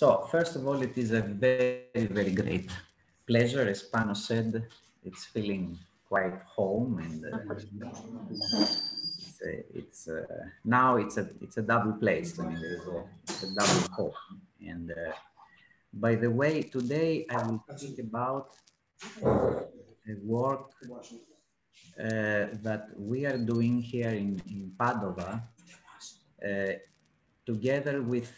So first of all, it is a very great pleasure. As Pano said, it's feeling quite home, and now it's a double place. I mean, it's a double home. And by the way, today I will talk about a work that we are doing here in Padova, together with,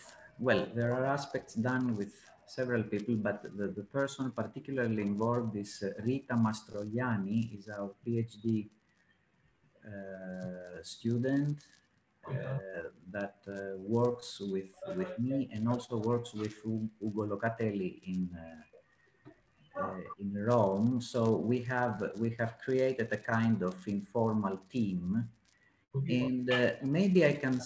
well, there are aspects done with several people, but the person particularly involved is Rita Mastroianni, is our PhD student that works with me and also works with Ugo Locatelli in Rome. So we have created a kind of informal team, and maybe I can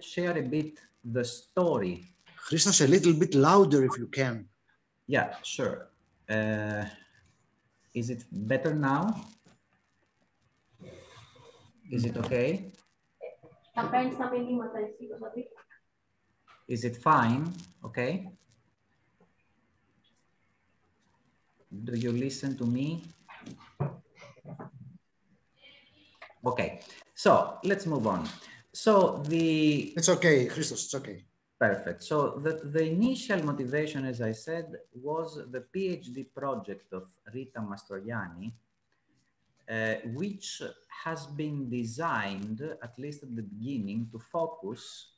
share a bit the story. Christos, a little bit louder if you can. Yeah, sure. Is it better now? Is it okay? Is it fine? Okay. Do you listen to me? Okay. So let's move on. So the... It's okay, Christos, it's okay. Perfect. So the initial motivation, as I said, was the PhD project of Rita Mastroianni, which has been designed, at least at the beginning, to focus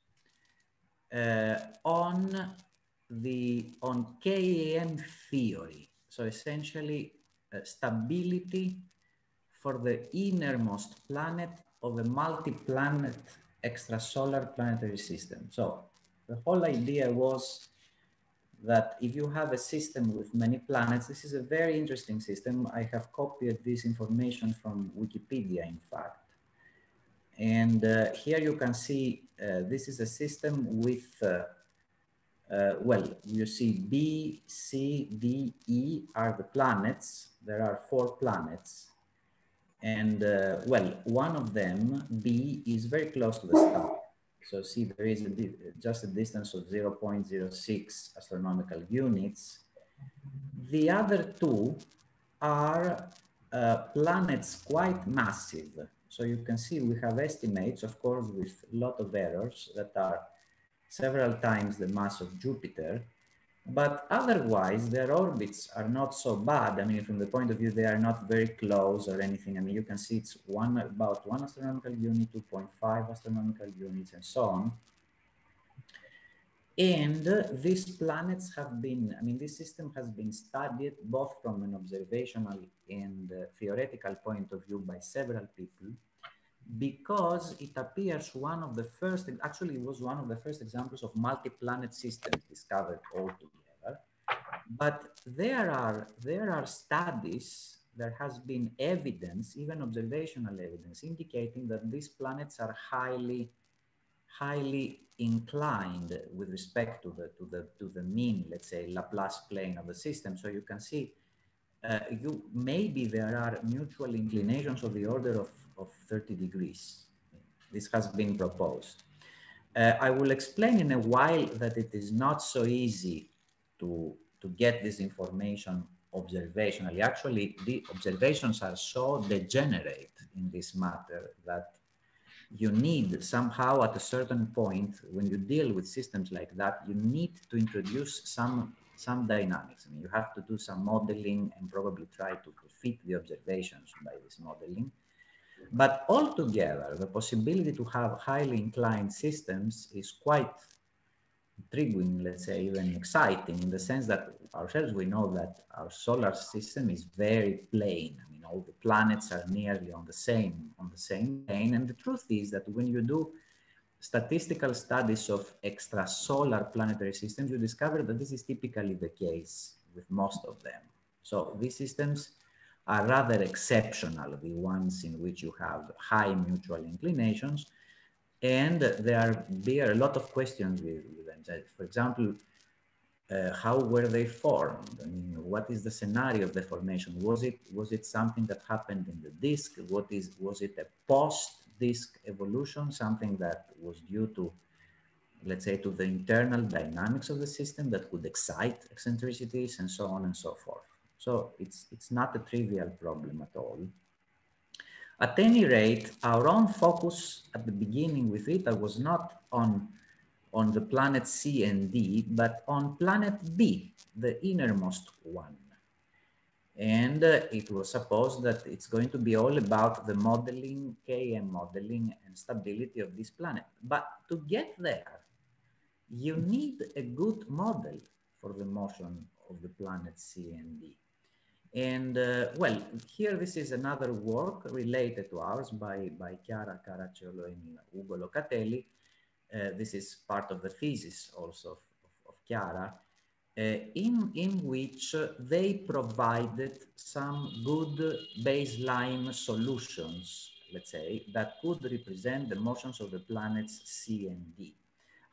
on KAM theory. So essentially, stability for the innermost planet of a multi-planet extrasolar planetary system. So the whole idea was that if you have a system with many planets, this is a very interesting system. I have copied this information from Wikipedia, in fact. And here you can see this is a system with, well, you see B, C, D, E are the planets. There are 4 planets. And well, one of them, B, is very close to the star. So see, there is just a distance of 0.06 astronomical units. The other 2 are planets quite massive. So you can see we have estimates, of course, with a lot of errors that are several times the mass of Jupiter. But otherwise, their orbits are not so bad. I mean, from the point of view, they are not very close or anything. I mean, you can see it's about one astronomical unit, 2.5 astronomical units, and so on. And these planets have been, I mean, this system has been studied both from an observational and theoretical point of view by several people, because it appears one of the first, actually it was one of the first examples of multi-planet systems discovered altogether. But there are studies, there has been evidence, even observational evidence, indicating that these planets are highly inclined with respect to the mean, let's say, Laplace plane of the system. So you can see maybe there are mutual inclinations of the order of 30 degrees. This has been proposed. I will explain in a while that it is not so easy to get this information observationally. Actually, the observations are so degenerate in this matter that you need somehow at a certain point, when you deal with systems like that, you need to introduce some dynamics. I mean, you have to do some modeling and probably try to fit the observations by this modeling. But altogether, the possibility to have highly inclined systems is quite intriguing, let's say, even exciting, in the sense that ourselves, we know that our solar system is very plain. I mean, all the planets are nearly on the same plane. And the truth is that when you do statistical studies of extrasolar planetary systems, you discover that this is typically the case with most of them. So these systems are rather exceptional, the ones in which you have high mutual inclinations. And there are a lot of questions with them. For example, how were they formed? I mean, what is the scenario of the formation? Was it something that happened in the disk? Was it a post-disk evolution, something that was due to let's say, to the internal dynamics of the system that would excite eccentricities and so on and so forth. So it's not a trivial problem at all. At any rate, our own focus at the beginning with Rita was not on the planet C and D, but on planet B, the innermost one. And it was supposed that it's going to be all about the modeling, KM modeling and stability of this planet. But to get there, you need a good model for the motion of the planet C and D. And well, here this is another work related to ours by Chiara Caracciolo and Ugo Locatelli. This is part of the thesis also of Chiara, in which they provided some good baseline solutions, let's say, that could represent the motions of the planets C and D.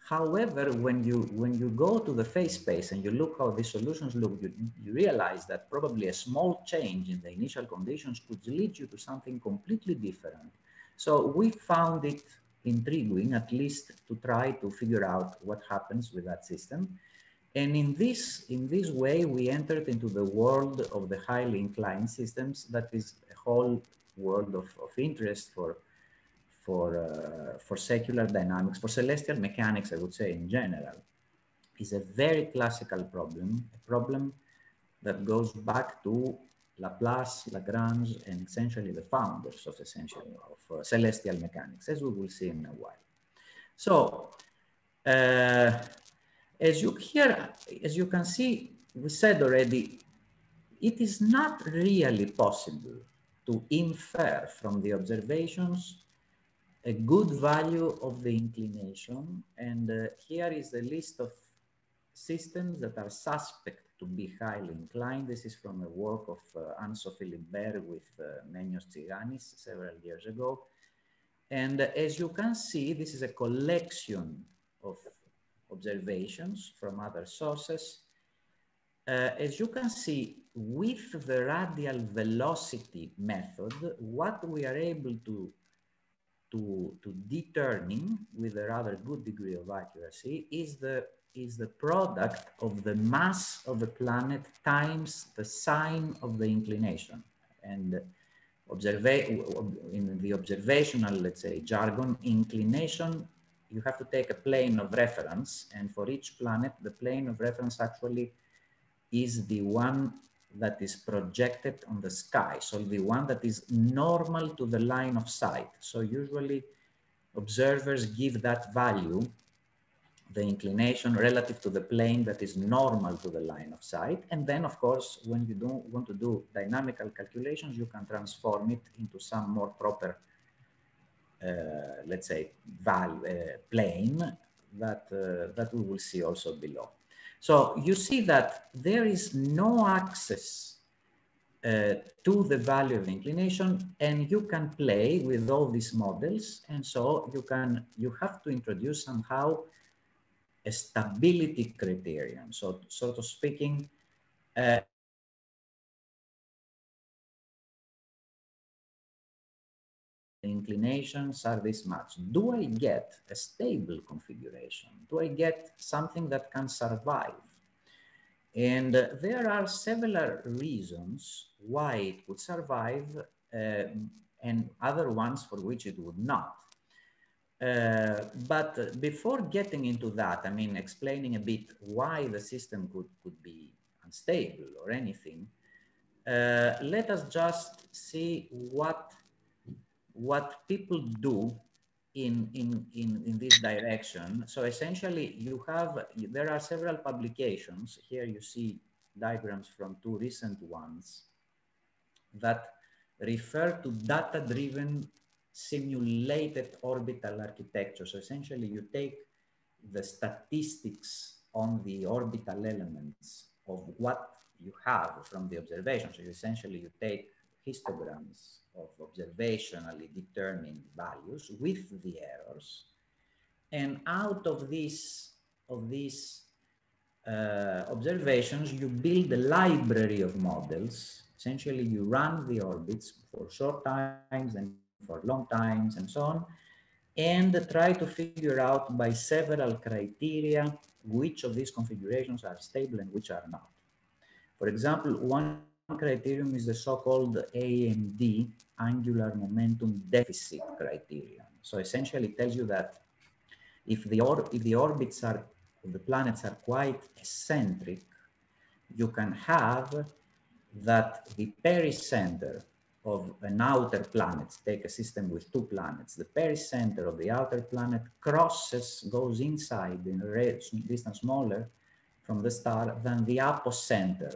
However, when you go to the phase space and you look how these solutions look, you realize that probably a small change in the initial conditions could lead you to something completely different. So we found it intriguing, at least to try to figure out what happens with that system. And in this way, we entered into the world of the highly inclined systems. That is a whole world of interest for secular dynamics, for celestial mechanics, I would say, in general. Is a very classical problem, a problem that goes back to Laplace, Lagrange, and essentially the founders of celestial mechanics, as we will see in a while. So, as you can see, we said already, it is not really possible to infer from the observations a good value of the inclination. And here is the list of systems that are suspect to be highly inclined. This is from a work of Anne-Sophie Libert with Menios Tsiganis several years ago. And as you can see, this is a collection of observations from other sources. As you can see, with the radial velocity method, what we are able to determine with a rather good degree of accuracy is the product of the mass of the planet times the sine of the inclination. And in the observational, let's say, jargon, inclination, you have to take a plane of reference, and for each planet, the plane of reference actually is the one that is projected on the sky. So the one that is normal to the line of sight. So usually observers give that value, the inclination relative to the plane that is normal to the line of sight. And then of course, when you don't want to do dynamical calculations, you can transform it into some more proper let's say, plane that we will see also below. So you see that there is no access to the value of the inclination, and you can play with all these models. And so you have to introduce somehow a stability criterion. So sort of speaking, inclinations are this much. Do I get a stable configuration? Do I get something that can survive? And there are several reasons why it would survive and other ones for which it would not. But before getting into that, I mean, explaining a bit why the system could be unstable or anything, let us just see what people do in this direction. So essentially there are several publications. Here you see diagrams from two recent ones that refer to data-driven simulated orbital architecture. So essentially you take the statistics on the orbital elements of what you have from the observation. So essentially you take histograms of observationally determined values with the errors, and out of these observations you build a library of models. Essentially you run the orbits for short times and for long times and so on, and try to figure out by several criteria which of these configurations are stable and which are not. For example, one criterion is the so-called AMD, angular momentum deficit criterion. So essentially it tells you that if the orbits are, if the planets are quite eccentric, you can have that the pericenter of an outer planet, take a system with two planets, the pericenter of the outer planet crosses, goes inside in a distance smaller from the star than the apocenter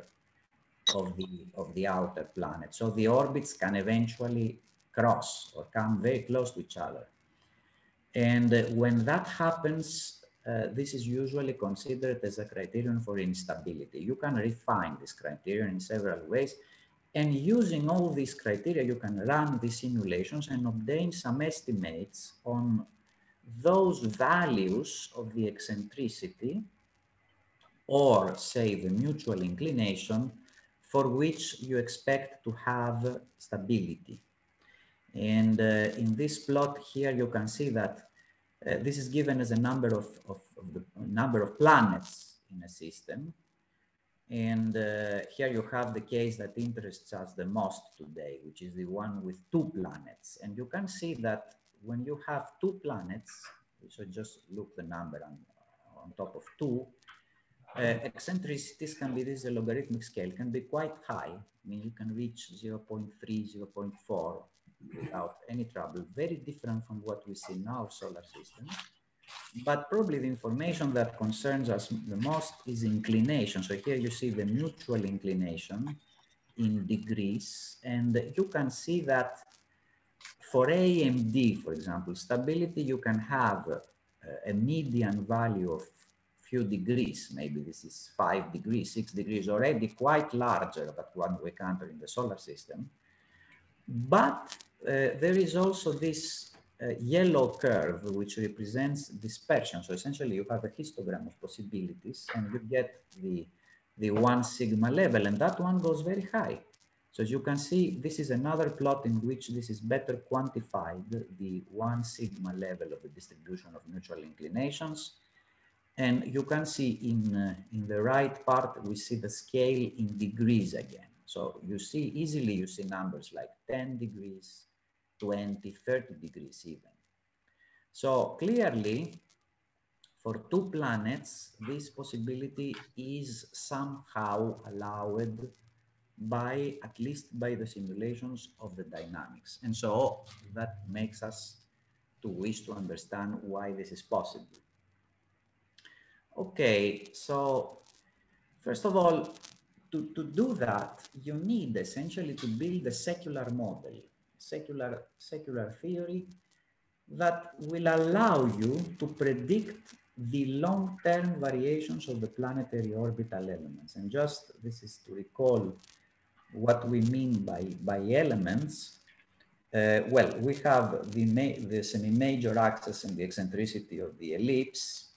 of the outer planet. So the orbits can eventually cross or come very close to each other. And when that happens, this is usually considered as a criterion for instability. You can refine this criterion in several ways. And using all these criteria, you can run these simulations and obtain some estimates on those values of the eccentricity or, say, the mutual inclination for which you expect to have stability. And in this plot here, you can see that this is given as a number of planets in a system. And here you have the case that interests us the most today, which is the one with two planets. And you can see that when you have two planets, so just look the number on top of two, eccentricities can be, this is a logarithmic scale, can be quite high. I mean, you can reach 0.3, 0.4 without any trouble, very different from what we see in our solar system. But probably the information that concerns us the most is inclination. So here you see the mutual inclination in degrees. And you can see that for AMD, for example, stability, you can have a median value of few degrees. Maybe this is 5 degrees, 6 degrees, already quite larger than what we encounter in the solar system. But there is also this yellow curve, which represents dispersion. So essentially you have a histogram of possibilities and you get the 1 sigma level, and that one goes very high. So as you can see, this is another plot in which this is better quantified, the 1 sigma level of the distribution of mutual inclinations. And you can see in the right part, we see the scale in degrees again. So you see easily, you see numbers like 10 degrees, 20, 30 degrees even. So clearly, for two planets, this possibility is somehow allowed by, at least by the simulations of the dynamics. And so that makes us to wish to understand why this is possible. Okay, so first of all, to do that, you need essentially to build a secular model, secular theory that will allow you to predict the long-term variations of the planetary orbital elements. And just this is to recall what we mean by elements. Well, we have the semi-major axis and the eccentricity of the ellipse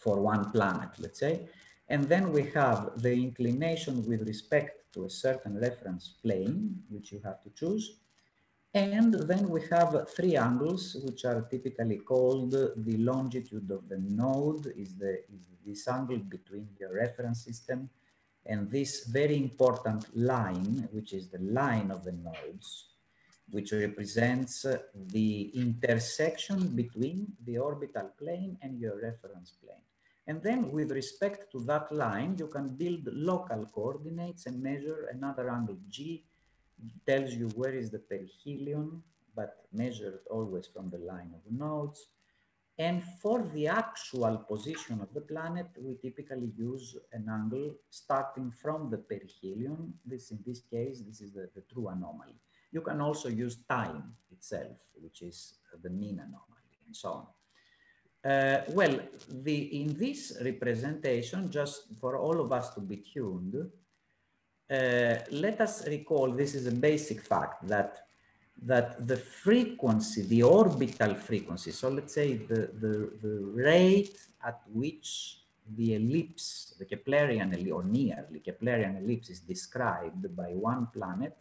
for one planet, let's say. And then we have the inclination with respect to a certain reference plane, which you have to choose. And then we have three angles, which are typically called the longitude of the node, is this angle between your reference system and this very important line, which is the line of the nodes, which represents the intersection between the orbital plane and your reference plane. And then with respect to that line, you can build local coordinates and measure another angle G. Tells you where is the perihelion, but measured always from the line of nodes. And for the actual position of the planet, we typically use an angle starting from the perihelion. This, in this case, this is the true anomaly. You can also use time itself, which is the mean anomaly, and so on. Well, in this representation, just for all of us to be tuned, let us recall, this is a basic fact, that the frequency, the orbital frequency, so let's say the rate at which the ellipse, the Keplerian or nearly Keplerian ellipse is described by one planet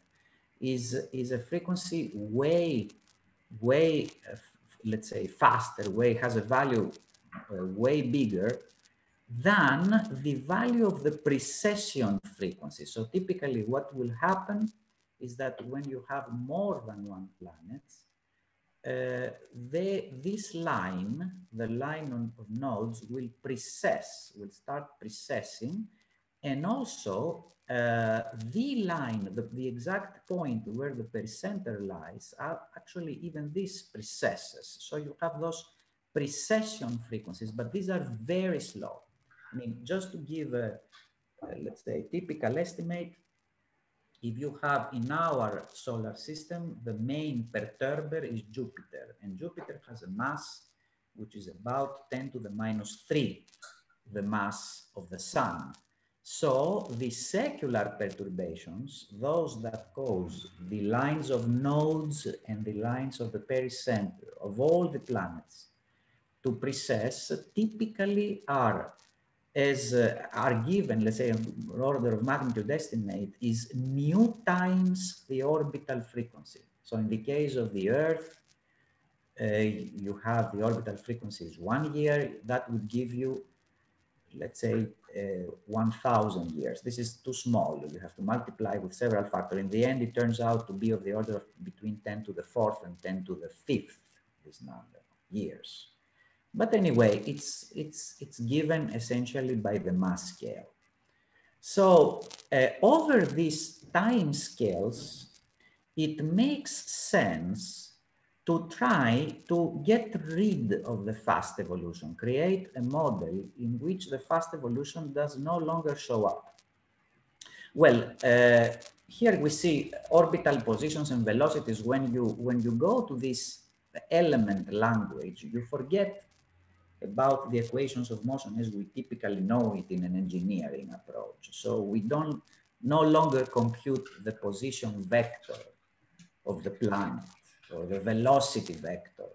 is a frequency way let's say, faster way, has a value way bigger than the value of the precession frequency. So typically what will happen is that when you have more than one planet, this line, the line of nodes, will precess, will start precessing, and also the line, the exact point where the pericenter lies, are actually even this precesses. So you have those precession frequencies, but these are very slow. I mean, just to give a let's say, typical estimate, if you have in our solar system, the main perturber is Jupiter, and Jupiter has a mass which is about 10⁻³ the mass of the sun. So the secular perturbations, those that cause the lines of nodes and the lines of the pericenter of all the planets to precess, typically are given, let's say, an order of magnitude estimate is nu times the orbital frequency. So in the case of the Earth, you have the orbital frequency is 1 year. That would give you, let's say, 1,000 years. This is too small. You have to multiply with several factors. In the end, it turns out to be of the order of between 10⁴ and 10⁵, this number, years. But anyway, it's given essentially by the mass scale. So over these time scales, it makes sense to try to get rid of the fast evolution, create a model in which the fast evolution does no longer show up. Well, here we see orbital positions and velocities. When you go to this element language, you forget about the equations of motion as we typically know it in an engineering approach. So we don't no longer compute the position vector of the planet or the velocity vector.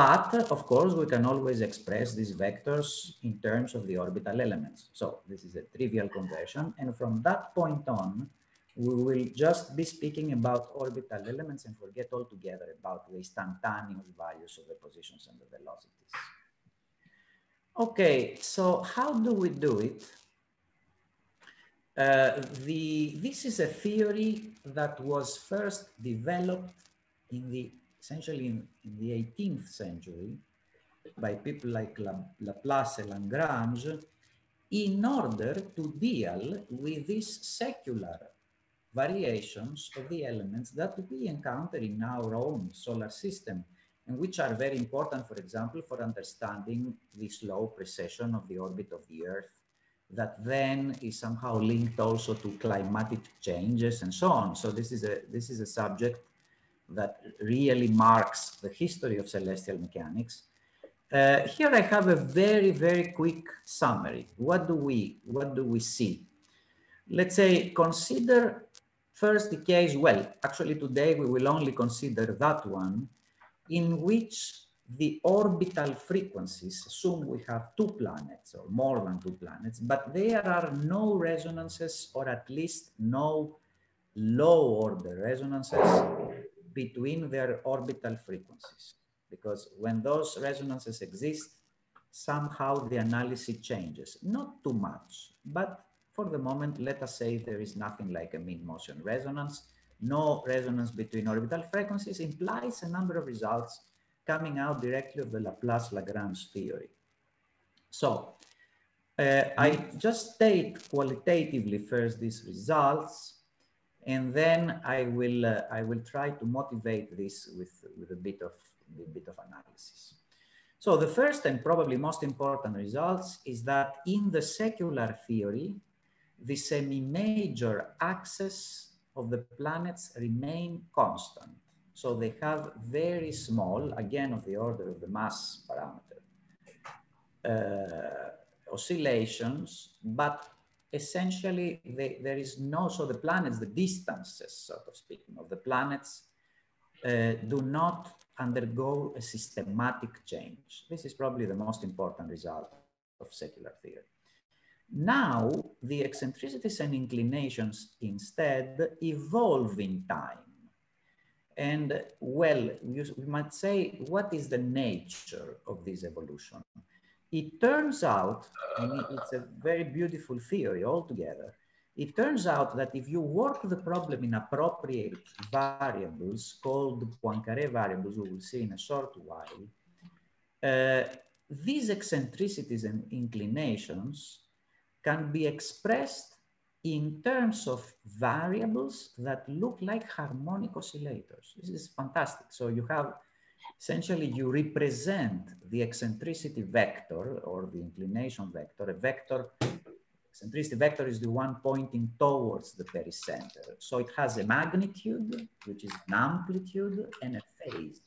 But of course, we can always express these vectors in terms of the orbital elements. So this is a trivial conversion. And from that point on, we will just be speaking about orbital elements and forget altogether about the instantaneous values of the positions and the velocities. Okay, so how do we do it? This is a theory that was first developed in the, essentially in the 18th century by people like Laplace and Lagrange in order to deal with this secular variations of the elements that we encounter in our own solar system, and which are very important, for example, for understanding the slow precession of the orbit of the Earth that then is somehow linked also to climatic changes and so on. So this is a subject that really marks the history of celestial mechanics. Here I have a very, very quick summary. What do we see? Let's say, consider first the case, well, actually today we will only consider that one, in which the orbital frequencies, assume we have two planets or more than two planets, but there are no resonances, or at least no low order resonances between their orbital frequencies. Because when those resonances exist, somehow the analysis changes, not too much, but for the moment, let us say there is nothing like a mean motion resonance. No resonance between orbital frequencies implies a number of results coming out directly of the Laplace-Lagrange theory. So I just state qualitatively first these results, and then I will try to motivate this with a bit of analysis. So the first and probably most important results is that in the secular theory, the semi-major axes of the planets remain constant. So they have very small, again of the order of the mass parameter, oscillations, but essentially there is no, so the planets, the distances, sort of speaking, of the planets do not undergo a systematic change. This is probably the most important result of secular theory. Now, the eccentricities and inclinations instead evolve in time. And well, we might say, what is the nature of this evolution? It turns out, and it's a very beautiful theory altogether, it turns out that if you work the problem in appropriate variables called Poincaré variables, we will see in a short while, these eccentricities and inclinations can be expressed in terms of variables that look like harmonic oscillators. This is fantastic. So you have, essentially you represent the eccentricity vector or the inclination vector, a vector, eccentricity vector is the one pointing towards the pericenter. So it has a magnitude, which is an amplitude, and a phase.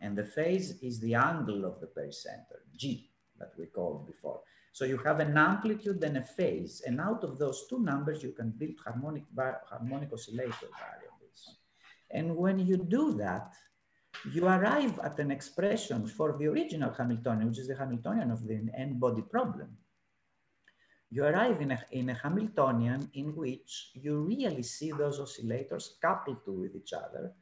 And the phase is the angle of the pericenter, G, that we called before. So you have an amplitude and a phase, and out of those two numbers, you can build harmonic oscillator variables. And when you do that, you arrive at an expression for the original Hamiltonian, which is the Hamiltonian of the n-body problem. You arrive in a Hamiltonian in which you really see those oscillators coupled with each other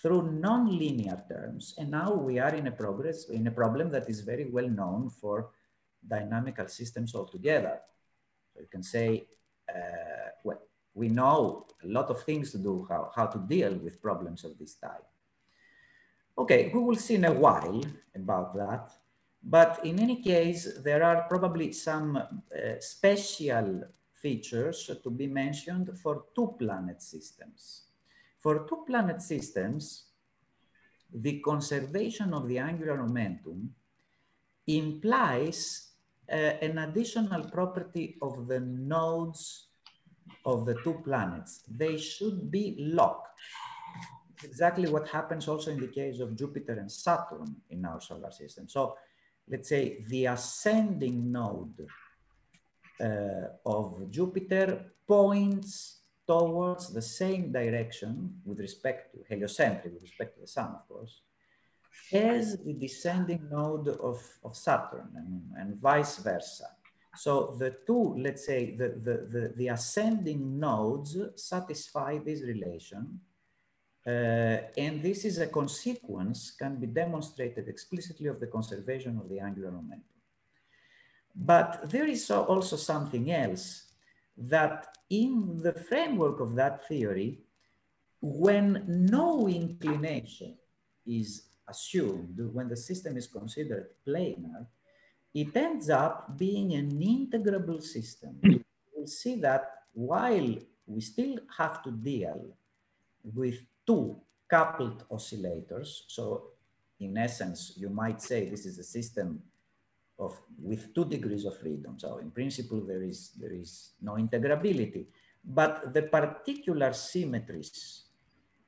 through non-linear terms. And now we are in a problem that is very well known for dynamical systems altogether. So you can say, well, we know a lot of things to do, how to deal with problems of this type. Okay, we will see in a while about that. But in any case, there are probably some special features to be mentioned for two-planet systems. For two-planet systems, the conservation of the angular momentum implies an additional property of the nodes of the two planets. They should be locked. Exactly what happens also in the case of Jupiter and Saturn in our solar system. So let's say the ascending node of Jupiter points towards the same direction with respect to heliocentric, with respect to the sun, of course, as the descending node of Saturn and vice versa. So the two, let's say, the ascending nodes satisfy this relation. And this is a consequence, can be demonstrated explicitly, of the conservation of the angular momentum. But there is also something else, that in the framework of that theory, when no inclination is assumed, when the system is considered planar, it ends up being an integrable system. We'll see that while we still have to deal with two coupled oscillators, so in essence, you might say this is a system of with 2 degrees of freedom. So in principle, there is no integrability, but the particular symmetries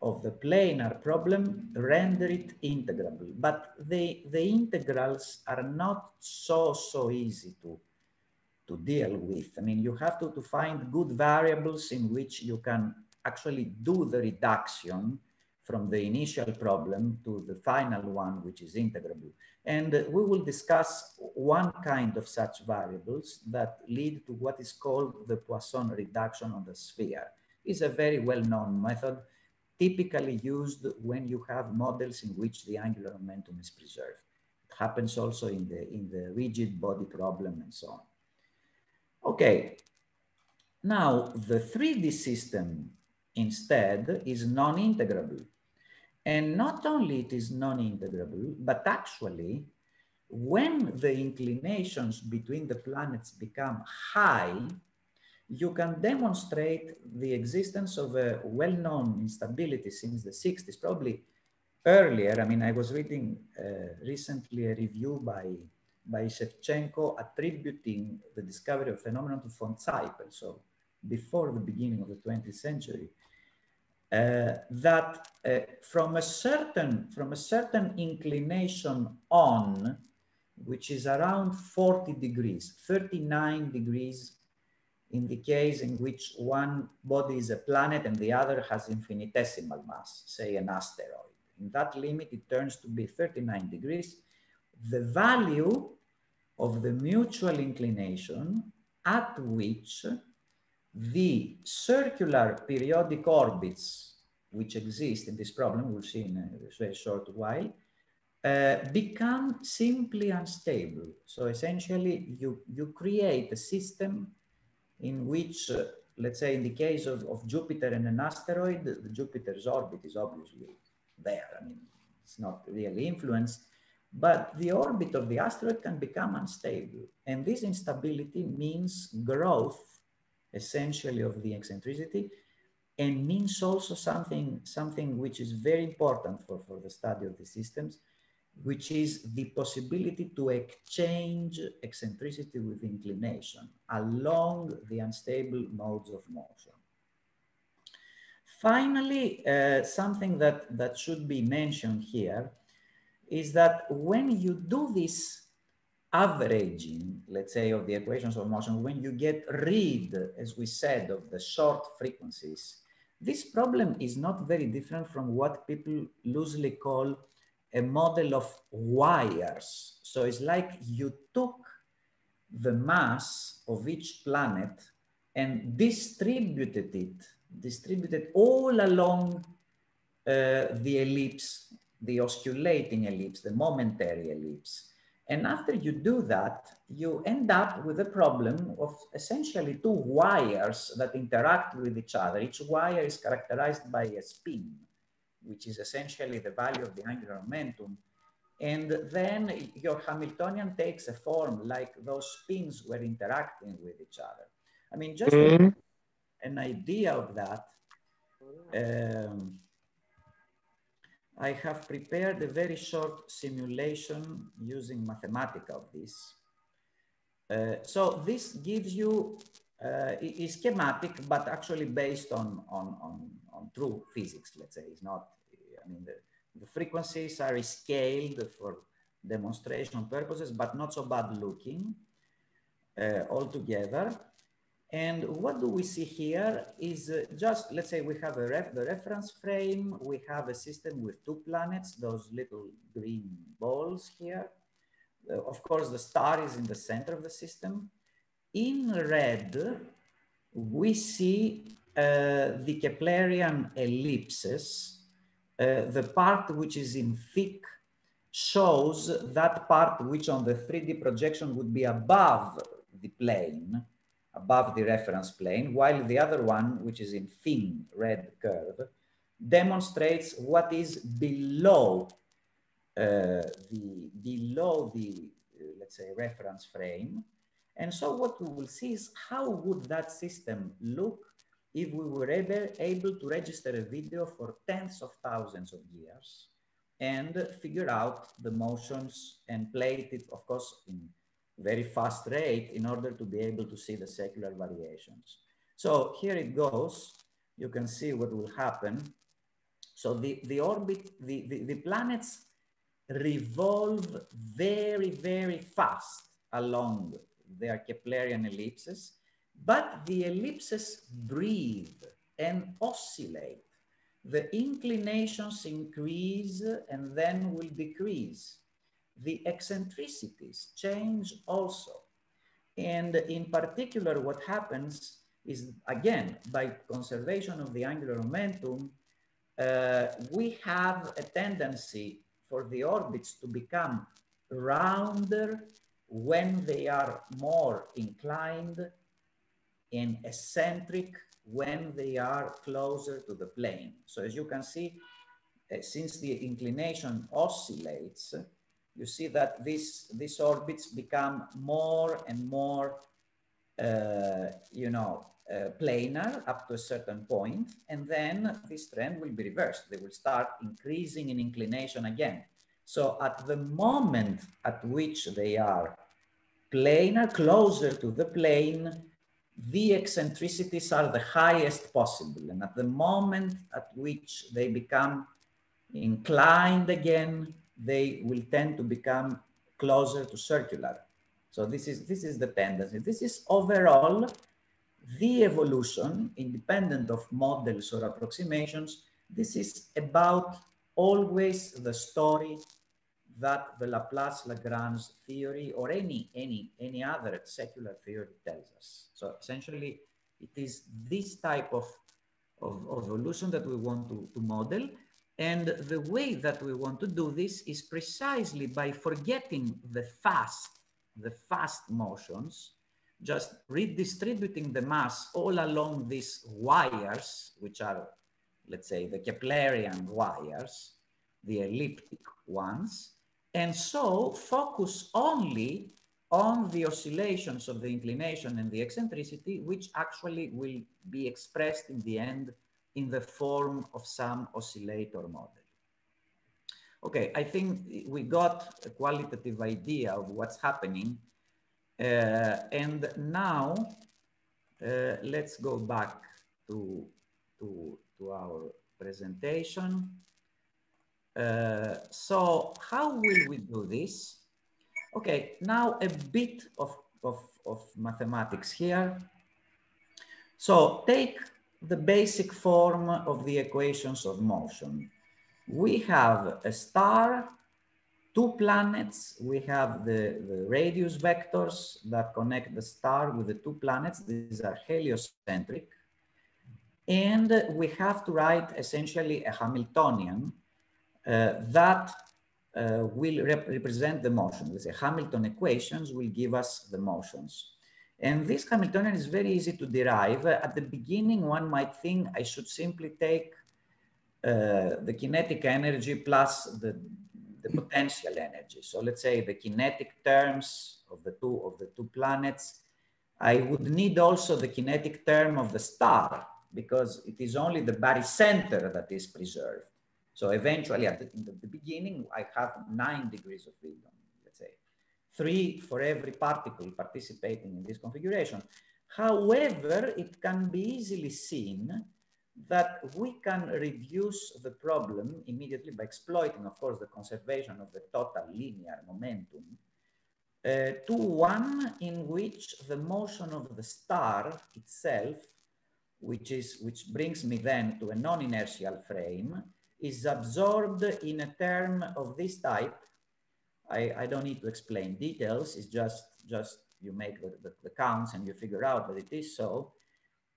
of the planar problem render it integrable. But the integrals are not so easy to deal with. I mean, you have to find good variables in which you can actually do the reduction from the initial problem to the final one, which is integrable. And we will discuss one kind of such variables that lead to what is called the Poisson reduction on the sphere. It's a very well-known method, typically used when you have models in which the angular momentum is preserved. It happens also in the rigid body problem and so on. Okay, now the 3D system instead is non-integrable. And not only it is non-integrable, but actually when the inclinations between the planets become high, you can demonstrate the existence of a well-known instability since the 60s, probably earlier. I mean, I was reading recently a review by Shevchenko attributing the discovery of phenomenon to von Zeipel, so before the beginning of the 20th century, that from a certain inclination on, which is around 40 degrees, 39 degrees in the case in which one body is a planet and the other has infinitesimal mass, say an asteroid. In that limit, it turns to be 39 degrees. The value of the mutual inclination at which the circular periodic orbits which exist in this problem, we'll see in a very short while, become simply unstable. So essentially, you create a system in which, let's say in the case of Jupiter and an asteroid, Jupiter's orbit is obviously there. I mean, it's not really influenced, but the orbit of the asteroid can become unstable. And this instability means growth, essentially, of the eccentricity, and means also something which is very important for the study of the systems, which is the possibility to exchange eccentricity with inclination along the unstable modes of motion. Finally, something that should be mentioned here is that when you do this averaging, let's say, of the equations of motion, when you get rid, as we said, of the short frequencies, this problem is not very different from what people loosely call a model of wires. So it's like you took the mass of each planet and distributed all along the ellipse, the osculating ellipse, the momentary ellipse. And after you do that, you end up with a problem of essentially two wires that interact with each other. Each wire is characterized by a spin, which is essentially the value of the angular momentum. And then your Hamiltonian takes a form like those spins were interacting with each other. I mean, just an idea of that, I have prepared a very short simulation using Mathematica of this. So this gives you, is schematic, but actually based on true physics, let's say. It's not, I mean, the frequencies are scaled for demonstration purposes, but not so bad looking altogether. And what do we see here is just, let's say, we have the reference frame, we have a system with two planets, those little green balls here. Of course, the star is in the center of the system. In red, we see the Keplerian ellipses. The part which is in thick shows that part which on the 3D projection would be above the plane, above the reference plane, while the other one, which is in thin red curve, demonstrates what is below the let's say, reference frame. And so what we will see is how would that system look if we were able to register a video for tens of thousands of years and figure out the motions and plate it, of course, in very fast rate in order to be able to see the secular variations. So here it goes. You can see what will happen. So the orbit, the planets revolve very, very fast along their Keplerian ellipses, but the ellipses breathe and oscillate. The inclinations increase and then will decrease. The eccentricities change also. And in particular, what happens is, again, by conservation of the angular momentum, we have a tendency for the orbits to become rounder when they are more inclined and eccentric when they are closer to the plane. So as you can see, since the inclination oscillates, you see that these orbits become more and more, planar up to a certain point, and then this trend will be reversed. They will start increasing in inclination again. So at the moment at which they are planar, closer to the plane, the eccentricities are the highest possible. And at the moment at which they become inclined again, they will tend to become closer to circular. So this is the tendency. This is overall the evolution, independent of models or approximations. This is about always the story that the Laplace-Lagrange theory or any other secular theory tells us. So essentially, it is this type of of evolution that we want to model. And the way that we want to do this is precisely by forgetting the fast motions, just redistributing the mass all along these wires, which are, let's say, the Keplerian wires, the elliptic ones, and so focus only on the oscillations of the inclination and the eccentricity, which actually will be expressed in the end in the form of some oscillator model. Okay, I think we got a qualitative idea of what's happening. And now let's go back to our presentation. So how will we do this? Okay, now a bit of mathematics here. So take the basic form of the equations of motion. We have a star, two planets. We have the radius vectors that connect the star with the two planets. These are heliocentric. And we have to write essentially a Hamiltonian that will represent the motion. Let's say Hamilton equations will give us the motions. And this Hamiltonian is very easy to derive. At the beginning, one might think I should simply take the kinetic energy plus the potential energy. So let's say the kinetic terms of the two planets. I would need also the kinetic term of the star, because it is only the barycenter that is preserved. So eventually, at the beginning, I have 9 degrees of freedom, let's say. 3 for every particle participating in this configuration. However, it can be easily seen that we can reduce the problem immediately by exploiting, of course, the conservation of the total linear momentum to one in which the motion of the star itself, which brings me then to a non-inertial frame, is absorbed in a term of this type. I don't need to explain details. It's just you make the counts and you figure out that it is so,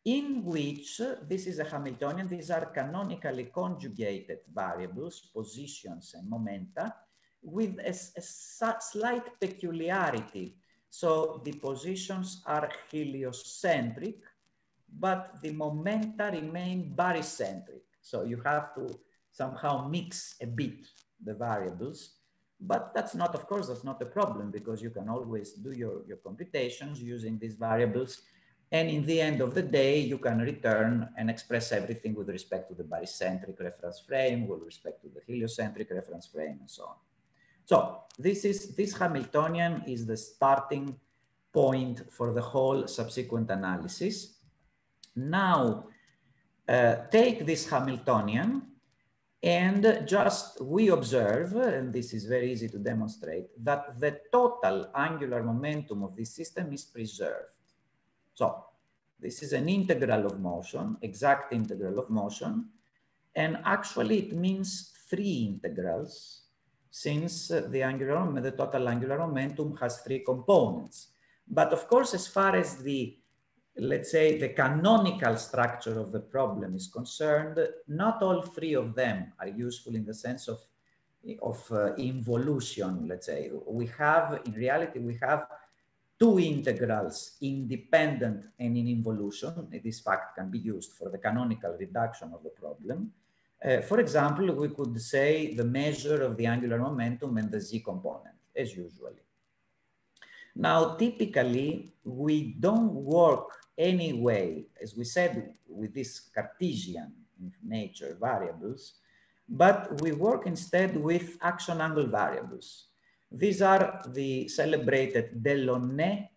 in which this is a Hamiltonian. These are canonically conjugated variables, positions and momenta, with a slight peculiarity. So the positions are heliocentric, but the momenta remain barycentric. So you have to somehow mix a bit the variables. But that's not, of course, that's not a problem, because you can always do your computations using these variables. And in the end of the day, you can return and express everything with respect to the barycentric reference frame, with respect to the heliocentric reference frame, and so on. So this Hamiltonian is the starting point for the whole subsequent analysis. Now, take this Hamiltonian, and just we observe, and this is very easy to demonstrate, that the total angular momentum of this system is preserved. So this is an integral of motion, exact integral of motion, and actually it means 3 integrals, since the total angular momentum has 3 components. But of course, as far as the, let's say, the canonical structure of the problem is concerned, not all 3 of them are useful in the sense of involution, let's say. We have, in reality, we have 2 integrals, independent and in involution. This fact can be used for the canonical reduction of the problem. For example, we could say the measure of the angular momentum and the z component, as usually. Now, typically, we don't work anyway, as we said, with this Cartesian nature variables, but we work instead with action angle variables. These are the celebrated Delaunay,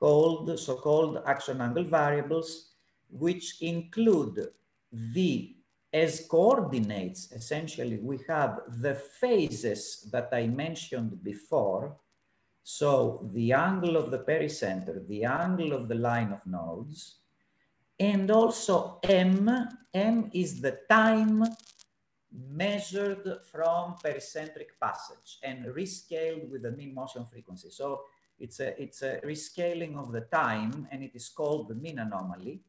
so-called action angle variables, which include the as coordinates. Essentially, we have the phases that I mentioned before. So the angle of the pericenter, the angle of the line of nodes, and also M. M is the time measured from pericentric passage and rescaled with the mean motion frequency. So it's a rescaling of the time, and it is called the mean anomaly.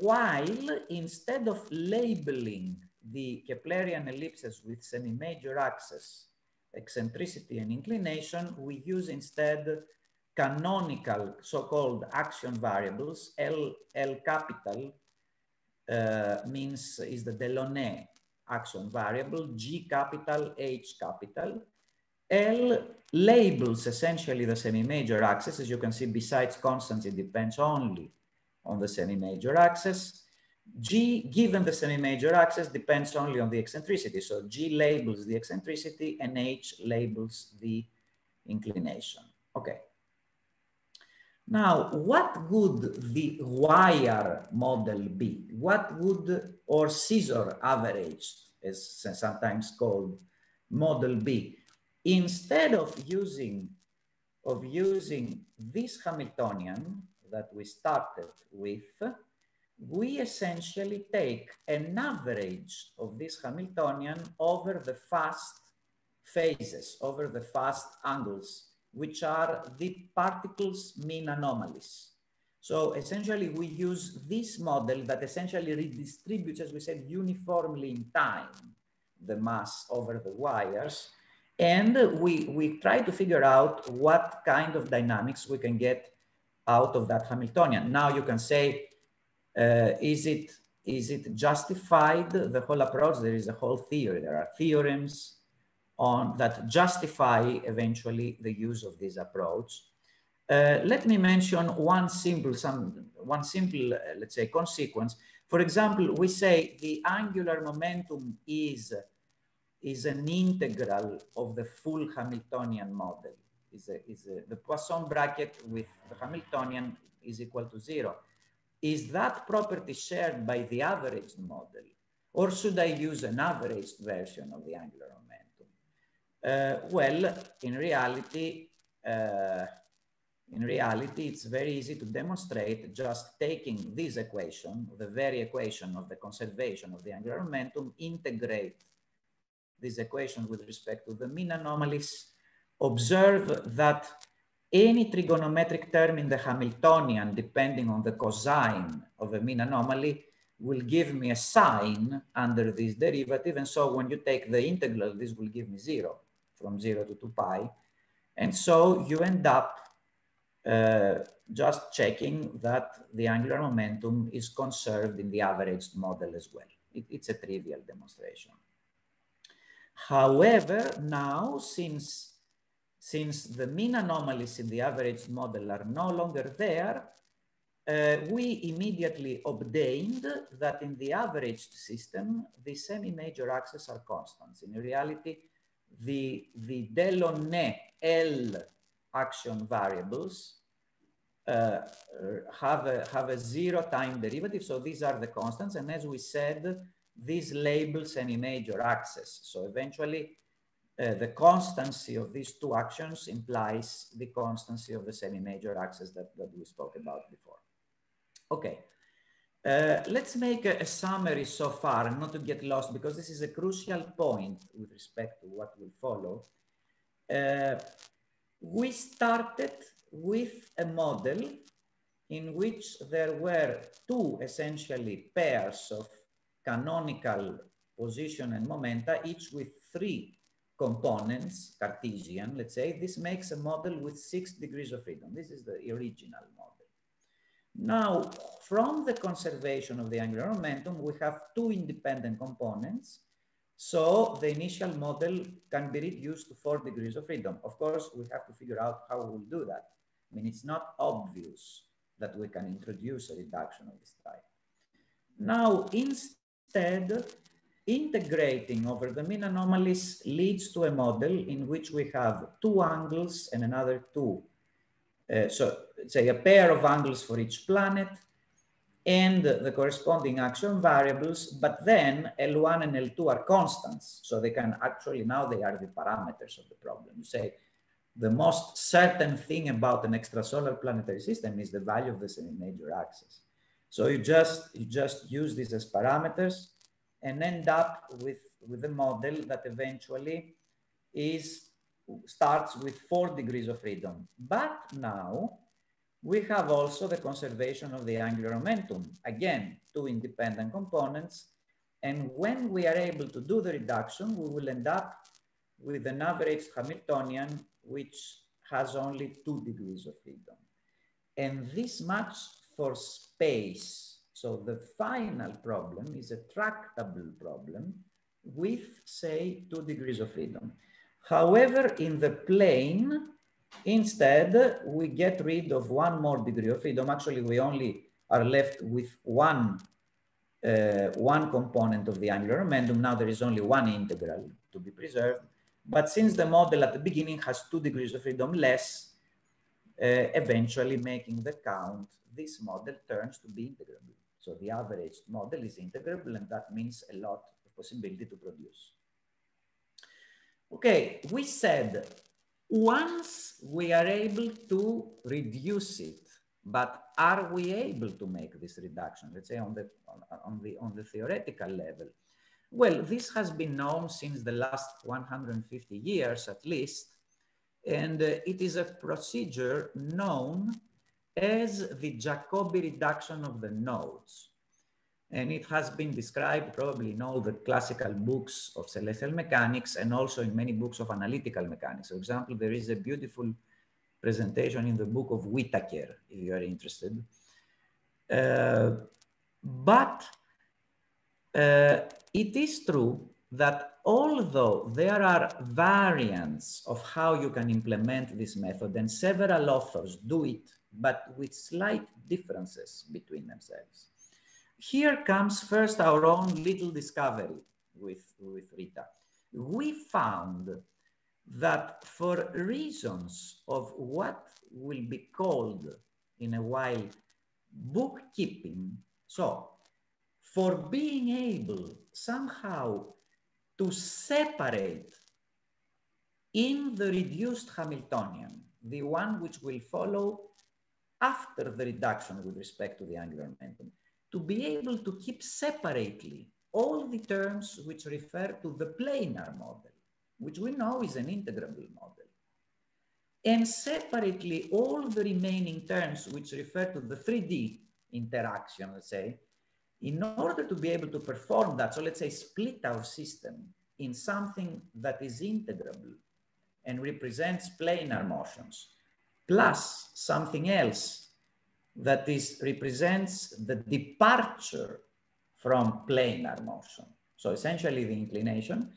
while instead of labeling the Keplerian ellipses with semi-major axes, eccentricity and inclination, we use instead canonical so-called action variables. L capital means is the Delaunay action variable, G capital, H capital. L labels essentially the semi-major axis. As you can see, besides constants, it depends only on the semi-major axis. G, given the semi-major axis, depends only on the eccentricity. So G labels the eccentricity and H labels the inclination. Okay. Now, what would the wire model be? What would, or scissor averaged, as sometimes called, model be? Instead of using this Hamiltonian that we started with, we essentially take an average of this Hamiltonian over the fast phases, over the fast angles, which are the particles' mean anomalies. So essentially we use this model that essentially redistributes, as we said, uniformly in time, the mass over the wires. And we try to figure out what kind of dynamics we can get out of that Hamiltonian. Now you can say, is it justified, the whole approach? There is a whole theory. There are theorems on that justify eventually the use of this approach. Let me mention one simple, let's say, consequence. For example, we say the angular momentum is an integral of the full Hamiltonian model. The Poisson bracket with the Hamiltonian is equal to 0. Is that property shared by the averaged model? Or should I use an averaged version of the angular momentum? Well, in reality, it's very easy to demonstrate just taking this equation, the very equation of the conservation of the angular momentum, integrate this equation with respect to the mean anomalies, observe that any trigonometric term in the Hamiltonian, depending on the cosine of a mean anomaly, will give me a sign under this derivative. And so when you take the integral, this will give me 0, from 0 to 2 pi. And so you end up just checking that the angular momentum is conserved in the averaged model as well. It's a trivial demonstration. However, now, since the mean anomalies in the averaged model are no longer there, we immediately obtained that in the averaged system, the semi-major axes are constants. In reality, the Delaunay L action variables have a zero-time derivative. So these are the constants. And as we said, these labels any major axis. So eventually, the constancy of these two actions implies the constancy of the semi-major axis that we spoke about before. Okay, let's make a summary so far, not to get lost, because this is a crucial point with respect to what will follow. We started with a model in which there were two essentially pairs of canonical position and momenta, each with three components, Cartesian, let's say. This makes a model with 6 degrees of freedom. This is the original model. Now, from the conservation of the angular momentum, we have two independent components. So the initial model can be reduced to 4 degrees of freedom. Of course, we have to figure out how we'll do that. I mean, it's not obvious that we can introduce a reduction of this type. Now, instead, integrating over the mean anomalies leads to a model in which we have two angles and another two. So, say a pair of angles for each planet and the corresponding action variables, but then L1 and L2 are constants. So they can actually, now they are the parameters of the problem. You say the most certain thing about an extrasolar planetary system is the value of the semi-major axis. So you just use these as parameters and end up with a model that eventually starts with 4 degrees of freedom. But now We have also the conservation of the angular momentum. Again, two independent components. And when we are able to do the reduction, we will end up with an average Hamiltonian, which has only 2 degrees of freedom. And this much for space. So the final problem is a tractable problem with, say, 2 degrees of freedom. However, in the plane, instead, we get rid of one more degree of freedom. Actually, we only are left with one component of the angular momentum. Now there is only one integral to be preserved. But since the model at the beginning has 2 degrees of freedom less, eventually making the count, this model turns to be integrable. So the average model is integrable, and that means a lot of possibility to produce. Okay, we said once we are able to reduce it, but are we able to make this reduction? Let's say on the theoretical level. Well, this has been known since the last 150 years at least, and it is a procedure known as the Jacobi reduction of the nodes. And it has been described probably in all the classical books of celestial mechanics and also in many books of analytical mechanics. For example, there is a beautiful presentation in the book of Whittaker, if you are interested. It is true that although there are variants of how you can implement this method, and several authors do it, but with slight differences between themselves. Here comes first our own little discovery with Rita. We found that for reasons of what will be called in a while bookkeeping, so for being able somehow to separate in the reduced Hamiltonian, the one which will follow after the reduction with respect to the angular momentum, to be able to keep separately all the terms which refer to the planar model, which we know is an integrable model, and separately all the remaining terms which refer to the 3D interaction, let's say, in order to be able to perform that. So let's say split our system in something that is integrable and represents planar motions, plus something else that represents the departure from planar motion. So essentially the inclination.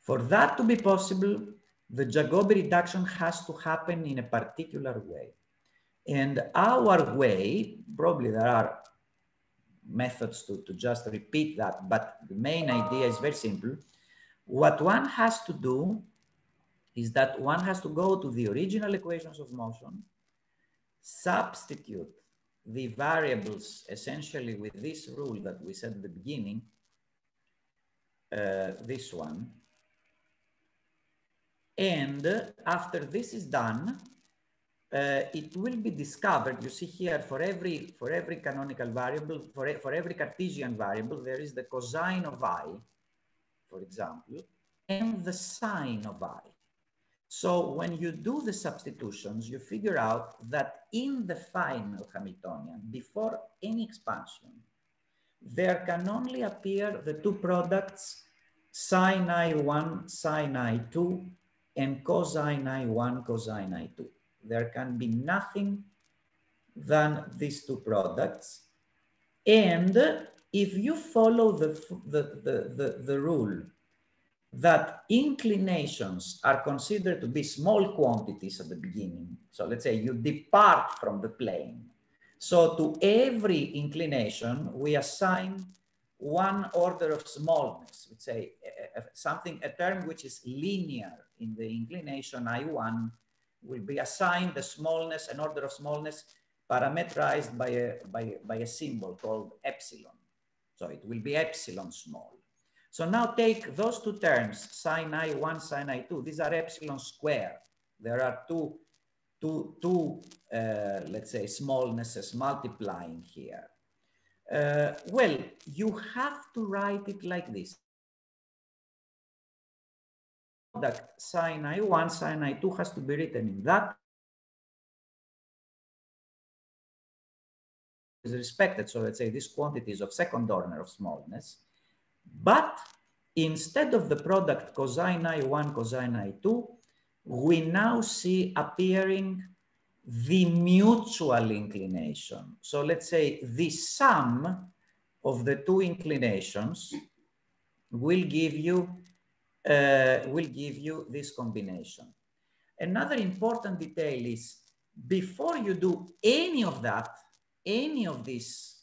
For that to be possible, the Jacobi reduction has to happen in a particular way. And our way, probably there are methods to just repeat that, but the main idea is very simple. What one has to do is that one has to go to the original equations of motion, substitute the variables essentially with this rule that we said at the beginning, this one. And after this is done, it will be discovered. You see here for every canonical variable, for every Cartesian variable, there is the cosine of I, for example, and the sine of I. So when you do the substitutions, you figure out that in the final Hamiltonian, before any expansion, there can only appear the two products, sine I1, sine I2, and cosine I1, cosine I2. There can be nothing than these two products. And if you follow the rule that inclinations are considered to be small quantities at the beginning, so let's say you depart from the plane. So to every inclination, we assign one order of smallness, let's say a term which is linear in the inclination I1 will be assigned the smallness, an order of smallness parametrized by a symbol called epsilon. So it will be epsilon small. So now take those two terms, sine I1, sine I2, these are epsilon squared. There are two let's say, smallnesses multiplying here. Well, you have to write it like this. Product sine I1, sine I2 has to be written in that is respected. So let's say this quantity is of second order of smallness, but instead of the product cosine I1, cosine I2, we now see appearing the mutual inclination. So let's say the sum of the two inclinations will give you this combination. Another important detail is before you do any of that, any of these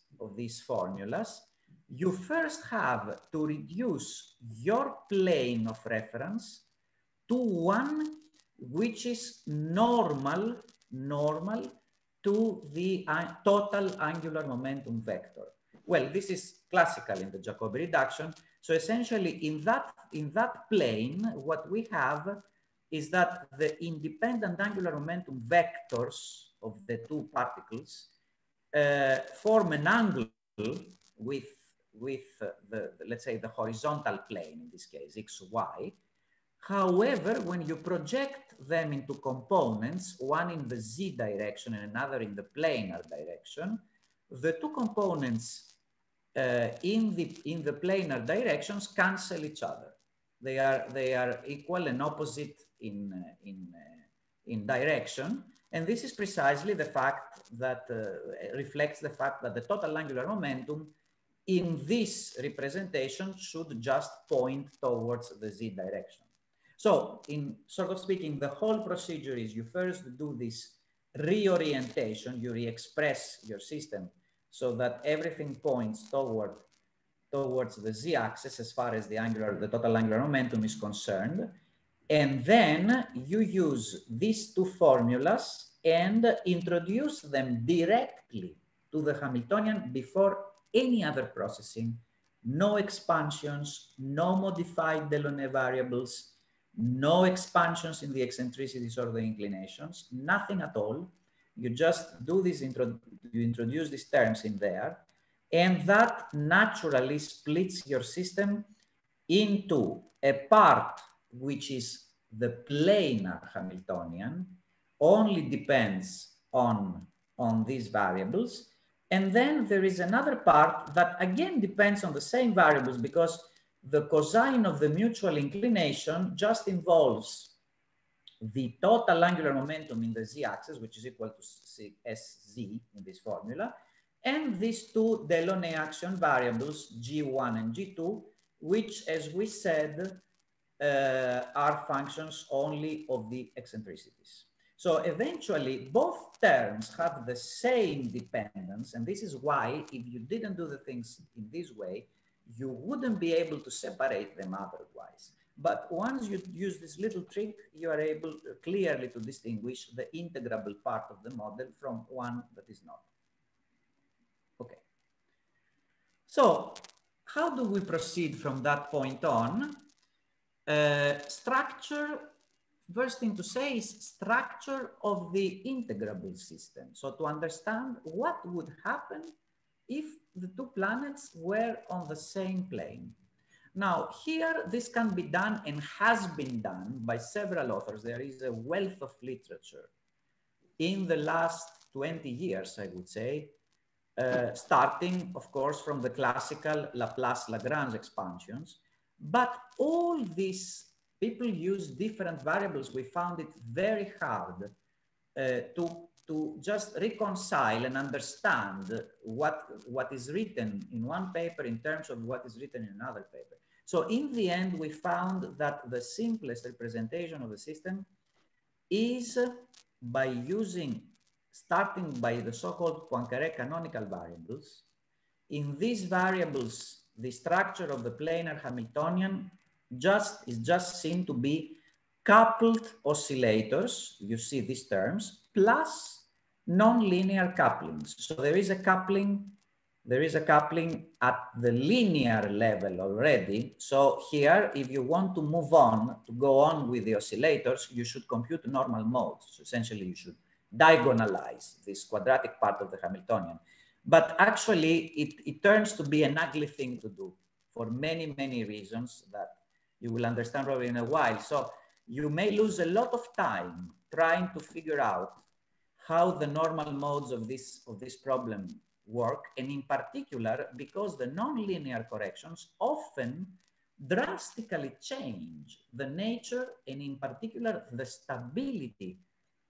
formulas, you first have to reduce your plane of reference to one which is normal to the total angular momentum vector. Well, this is classical in the Jacobi reduction. So essentially in that plane, what we have is that the independent angular momentum vectors of the two particles form an angle with let's say, the horizontal plane, in this case, xy. However, when you project them into components, one in the z direction and another in the planar direction, the two components in the planar directions cancel each other. They are equal and opposite in direction. And this is precisely the fact that reflects the fact that the total angular momentum in this representation should just point towards the z direction. So in sort of speaking, the whole procedure is you first do this reorientation, you re-express your system so that everything points towards the z-axis as far as the total angular momentum is concerned. And then you use these two formulas and introduce them directly to the Hamiltonian before any other processing. No expansions, no modified Delaunay variables, no expansions in the eccentricities or the inclinations, nothing at all. You just do this, you introduce these terms in there, and that naturally splits your system into a part which is the planar Hamiltonian, only depends on these variables. And then there is another part that again depends on the same variables, because the cosine of the mutual inclination just involves the total angular momentum in the z-axis, which is equal to Sz in this formula, and these two Delaunay action variables, G1 and G2, which, as we said, are functions only of the eccentricities. So eventually, both terms have the same dependence, and this is why, if you didn't do the things in this way, you wouldn't be able to separate them otherwise. But once you use this little trick, you are able clearly to distinguish the integrable part of the model from one that is not. Okay. So how do we proceed from that point on? Structure, first thing to say is structure of the integrable system. So to understand what would happen if the two planets were on the same plane. Now, here, this can be done and has been done by several authors. There is a wealth of literature in the last 20 years, I would say, starting, of course, from the classical Laplace-Lagrange expansions. But all these people use different variables. We found it very hard to just reconcile and understand what is written in one paper in terms of what is written in another paper. So in the end, we found that the simplest representation of the system is by starting by the so-called Poincaré canonical variables. In these variables, the structure of the planar Hamiltonian is just seen to be coupled oscillators, you see these terms, plus non-linear couplings. So there is a coupling at the linear level already. So here, if you want to move on, to go on with the oscillators, you should compute normal modes. So essentially, you should diagonalize this quadratic part of the Hamiltonian. But actually, it turns to be an ugly thing to do for many, many reasons that you will understand probably in a while. So you may lose a lot of time trying to figure out how the normal modes of this problem work, and in particular because the nonlinear corrections often drastically change the nature and in particular the stability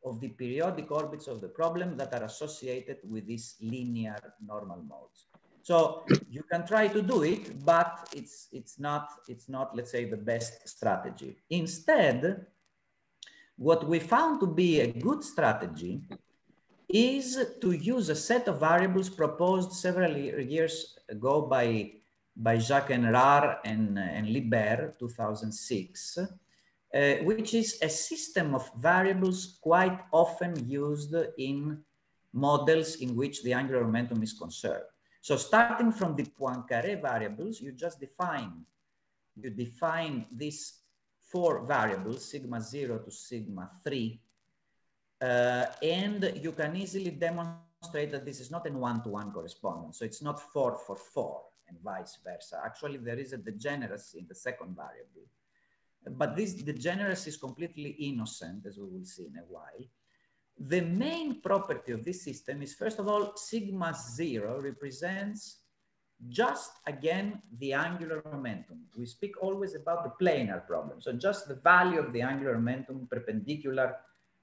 of the periodic orbits of the problem that are associated with these linear normal modes. So you can try to do it, but it's not, let's say, the best strategy. Instead, what we found to be a good strategy is to use a set of variables proposed several years ago by Jacques Henrard and Libert, 2006, which is a system of variables quite often used in models in which the angular momentum is conserved. So starting from the Poincaré variables, you just define these four variables, sigma 0 to sigma 3, and you can easily demonstrate that this is not in one-to-one correspondence. So it's not 4 for 4 and vice versa. Actually, there is a degeneracy in the second variable, but this degeneracy is completely innocent, as we will see in a while. The main property of this system is, first of all, sigma 0 represents just, again, the angular momentum. We speak always about the planar problem. So just the value of the angular momentum perpendicular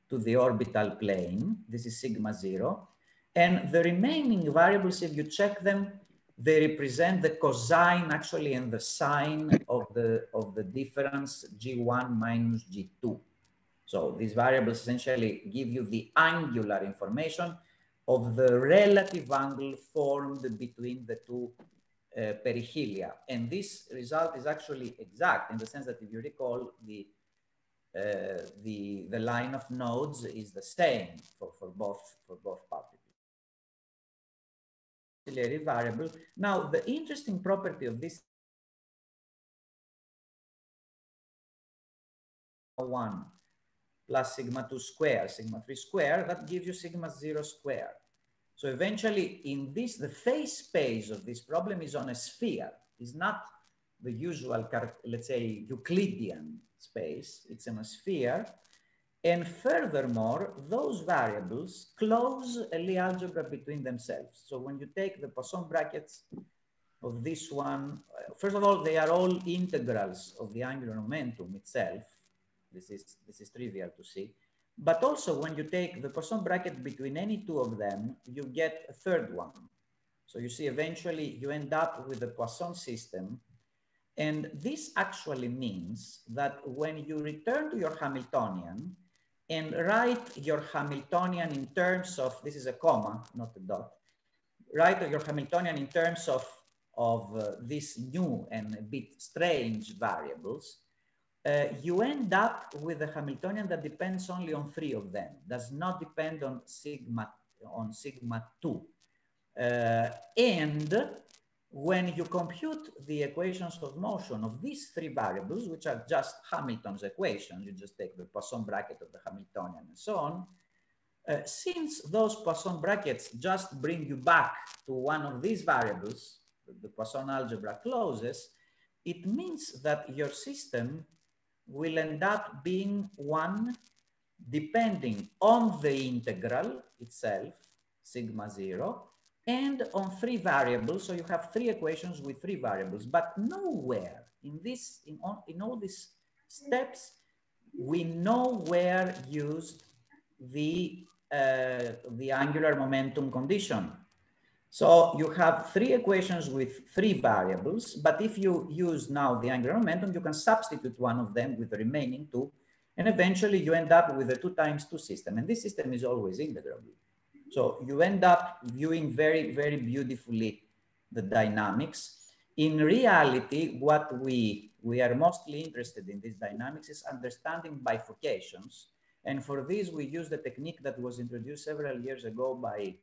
to the orbital plane. This is sigma 0. And the remaining variables, if you check them, they represent the cosine, actually, and the sine of the difference G1 minus G2. So these variables essentially give you the angular information of the relative angle formed between the two perihelia. And this result is actually exact in the sense that, if you recall, the line of nodes is the same for both particles. Variable. Now, the interesting property of this one plus sigma 2 squared, sigma 3 squared, that gives you sigma 0 squared. So eventually, in this, the phase space of this problem is on a sphere. It's not the usual, let's say, Euclidean space. It's on a sphere. And furthermore, those variables close a Lie algebra between themselves. So when you take the Poisson brackets of this one, first of all, they are all integrals of the angular momentum itself. This is trivial to see. But also, when you take the Poisson bracket between any two of them, you get a third one. So you see, eventually, you end up with the Poisson system. And this actually means that when you return to your Hamiltonian and write your Hamiltonian in terms of, this is a comma, not a dot, write your Hamiltonian in terms of these new and a bit strange variables, you end up with a Hamiltonian that depends only on three of them, does not depend on sigma 2. And when you compute the equations of motion of these three variables, which are just Hamilton's equations, you just take the Poisson bracket of the Hamiltonian and so on, since those Poisson brackets just bring you back to one of these variables, the Poisson algebra closes, it means that your system will end up being one depending on the integral itself, sigma 0, and on three variables. So you have three equations with three variables, but nowhere in this, in all these steps, we nowhere used the angular momentum condition. So you have three equations with three variables, but if you use now the angular momentum, you can substitute one of them with the remaining two, and eventually you end up with a 2 times 2 system. And this system is always integrable. So you end up viewing very, very beautifully the dynamics. In reality, what we are mostly interested in these dynamics is understanding bifurcations. And for this, we use the technique that was introduced several years ago by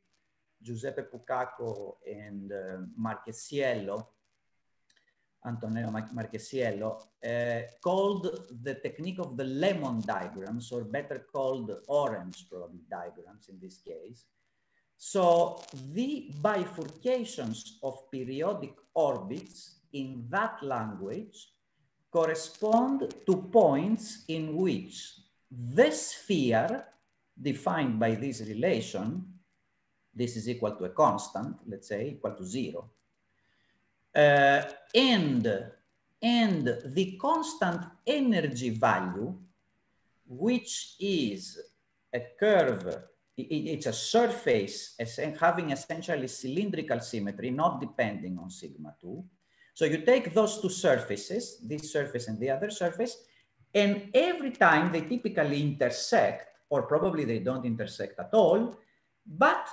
Giuseppe Pucacco and Marchesiello, Antonio Marchesiello, called the technique of the lemon diagrams, or better called orange probably diagrams in this case. So the bifurcations of periodic orbits in that language correspond to points in which the sphere, defined by this relation, This is equal to a constant, let's say, equal to 0. And the constant energy value, which is a curve, it's a surface having essentially cylindrical symmetry, not depending on sigma 2. So you take those two surfaces, this surface and the other surface, and every time they typically intersect, or probably they don't intersect at all, but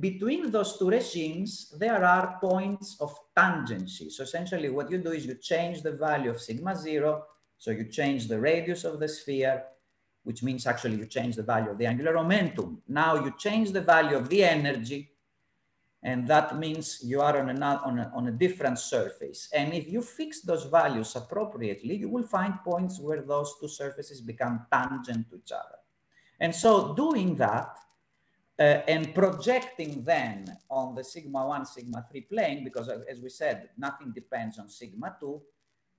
between those two regimes, there are points of tangency. So essentially what you do is you change the value of sigma 0, so you change the radius of the sphere, which means actually you change the value of the angular momentum. Now you change the value of the energy, and that means you are on a different surface. And if you fix those values appropriately, you will find points where those two surfaces become tangent to each other. And so doing that, and projecting then on the sigma 1, sigma 3 plane, because as we said, nothing depends on sigma 2,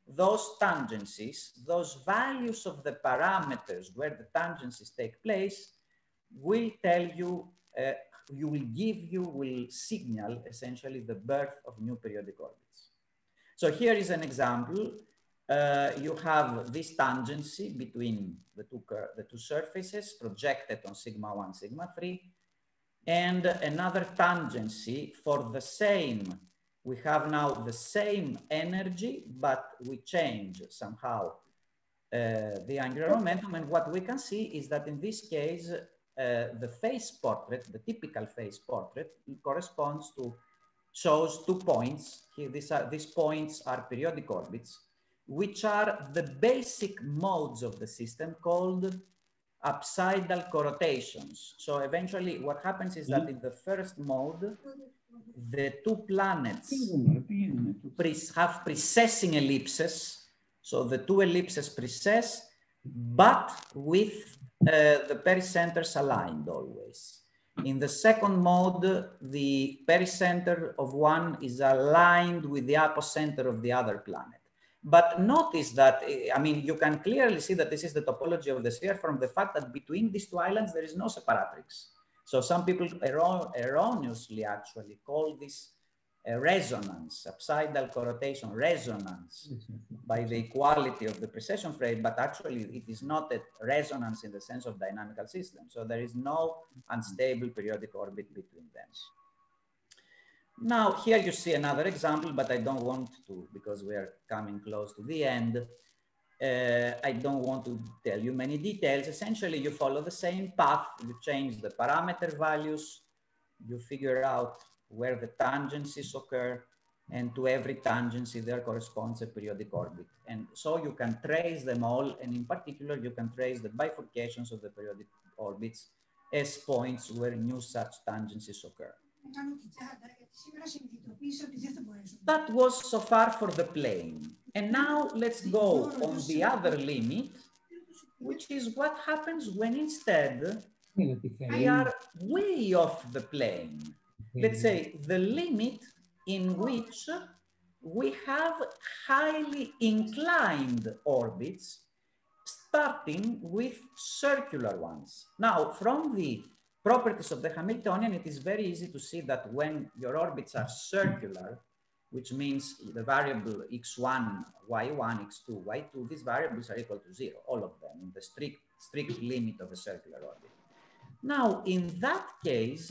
those tangencies, those values of the parameters where the tangencies take place will tell you, will signal essentially the birth of new periodic orbits. So here is an example. You have this tangency between the two surfaces projected on sigma 1, sigma 3. And another tangency for the same, we have now the same energy, but we change somehow the angular momentum. And what we can see is that in this case, the face portrait, the typical face portrait, shows 2 points. Here, these points are periodic orbits, which are the basic modes of the system called apsidal corotations. So eventually what happens is that in the first mode, the two planets have precessing ellipses. So the two ellipses precess, but with the pericenters aligned always. In the second mode, the pericenter of one is aligned with the apocenter of the other planet. But notice that, I mean, you can clearly see that this is the topology of the sphere from the fact that between these two islands, there is no separatrix. So some people erroneously actually call this a resonance, apsidal corotation resonance by the equality of the precession frame, but actually it is not a resonance in the sense of dynamical system. So there is no unstable periodic orbit between them. Now, here you see another example, but I don't want to, because we are coming close to the end. I don't want to tell you many details. Essentially, you follow the same path. You change the parameter values. You figure out where the tangencies occur. And to every tangency, there corresponds a periodic orbit. And so you can trace them all. And in particular, you can trace the bifurcations of the periodic orbits as points where new such tangencies occur. That was so far for the plane. And now let's go on the other limit, which is what happens when instead we are way off the plane. Let's say the limit in which we have highly inclined orbits, starting with circular ones. Now, from the properties of the Hamiltonian, it is very easy to see that when your orbits are circular, which means the variable x1, y1, x2, y2, these variables are equal to 0, all of them, in the strict limit of a circular orbit. Now, in that case,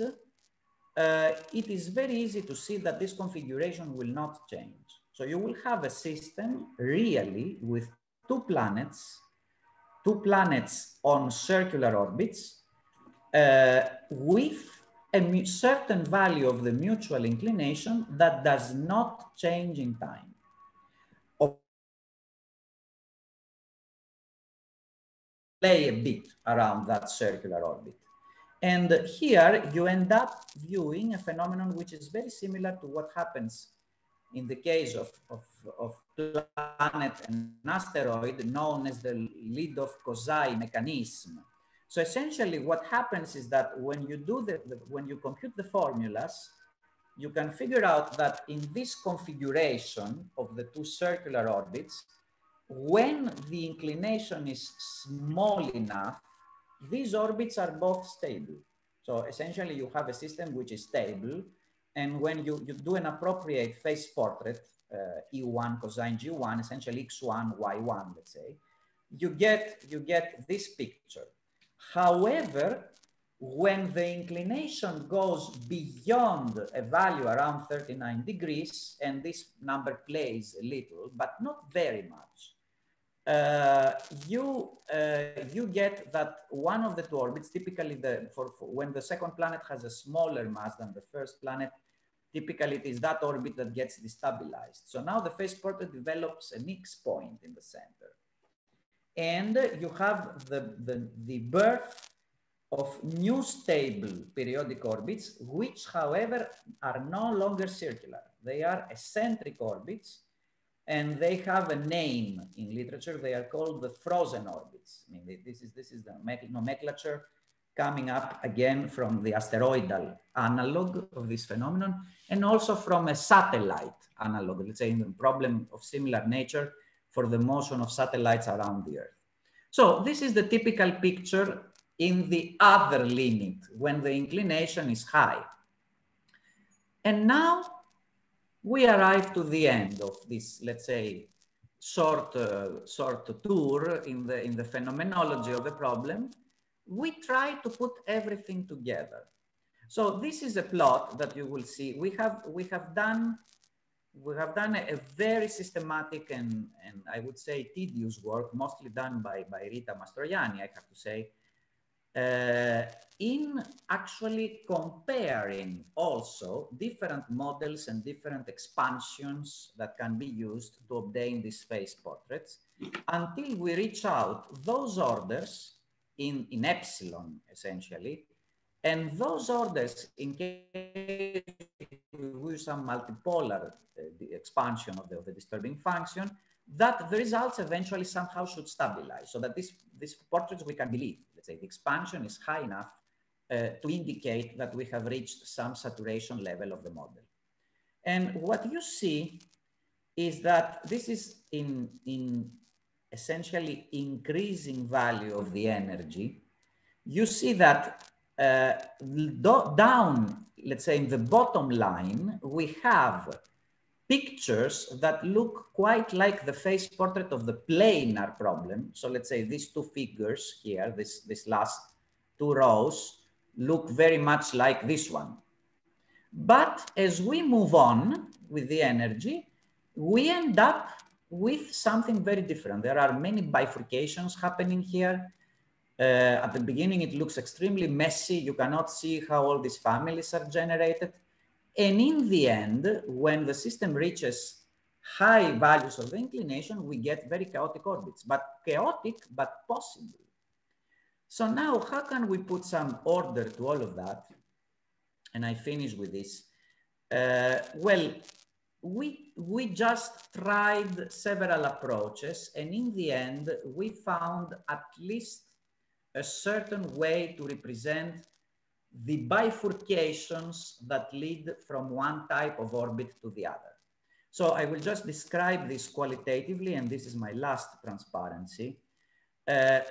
it is very easy to see that this configuration will not change. So you will have a system really with two planets on circular orbits, with a certain value of the mutual inclination that does not change in time. Play a bit around that circular orbit. And here you end up viewing a phenomenon which is very similar to what happens in the case of planet and asteroid, known as the Lidov Kozai mechanism. So essentially what happens is that when you do when you compute the formulas, you can figure out that in this configuration of the two circular orbits, when the inclination is small enough, these orbits are both stable. So essentially you have a system which is stable, and when you do an appropriate phase portrait, E1 cosine G1, essentially X1, Y1, let's say, you get this picture. However, when the inclination goes beyond a value around 39 degrees, and this number plays a little, but not very much, you get that one of the two orbits, typically when the second planet has a smaller mass than the first planet, typically it is that orbit that gets destabilized. So now the phase portrait develops an X point in the center. And you have the birth of new stable periodic orbits, which, however, are no longer circular. They are eccentric orbits, and they have a name in literature. They are called the frozen orbits. I mean, this is the nomenclature coming up again from the asteroidal analog of this phenomenon, and also from a satellite analog, let's say, in the problem of similar nature for the motion of satellites around the Earth. So this is the typical picture in the other limit, when the inclination is high. And now we arrive to the end of this, let's say, short tour in the phenomenology of the problem. We try to put everything together. So this is a plot that you will see. We have done a very systematic and I would say tedious work, mostly done by Rita Mastroianni, I have to say, in actually comparing also different models and different expansions that can be used to obtain these phase portraits, until we reach out those orders in epsilon, essentially, and those orders, in case we use some multipolar the expansion of the disturbing function, that the results eventually somehow should stabilize, so that these portraits we can believe, let's say, the expansion is high enough to indicate that we have reached some saturation level of the model. And what you see is that this is in essentially increasing value of the energy. You see that down, let's say, in the bottom line, we have pictures that look quite like the phase portrait of the planar problem. So let's say these two figures here, this last two rows, look very much like this one. But as we move on with the energy, we end up with something very different. There are many bifurcations happening here. At the beginning, it looks extremely messy. You cannot see how all these families are generated. And in the end, when the system reaches high values of the inclination, we get very chaotic orbits, but chaotic, but possible. So now how can we put some order to all of that? And I finish with this. Well, we just tried several approaches, and in the end, we found at least a certain way to represent the bifurcations that lead from one type of orbit to the other. So I will just describe this qualitatively, and this is my last transparency.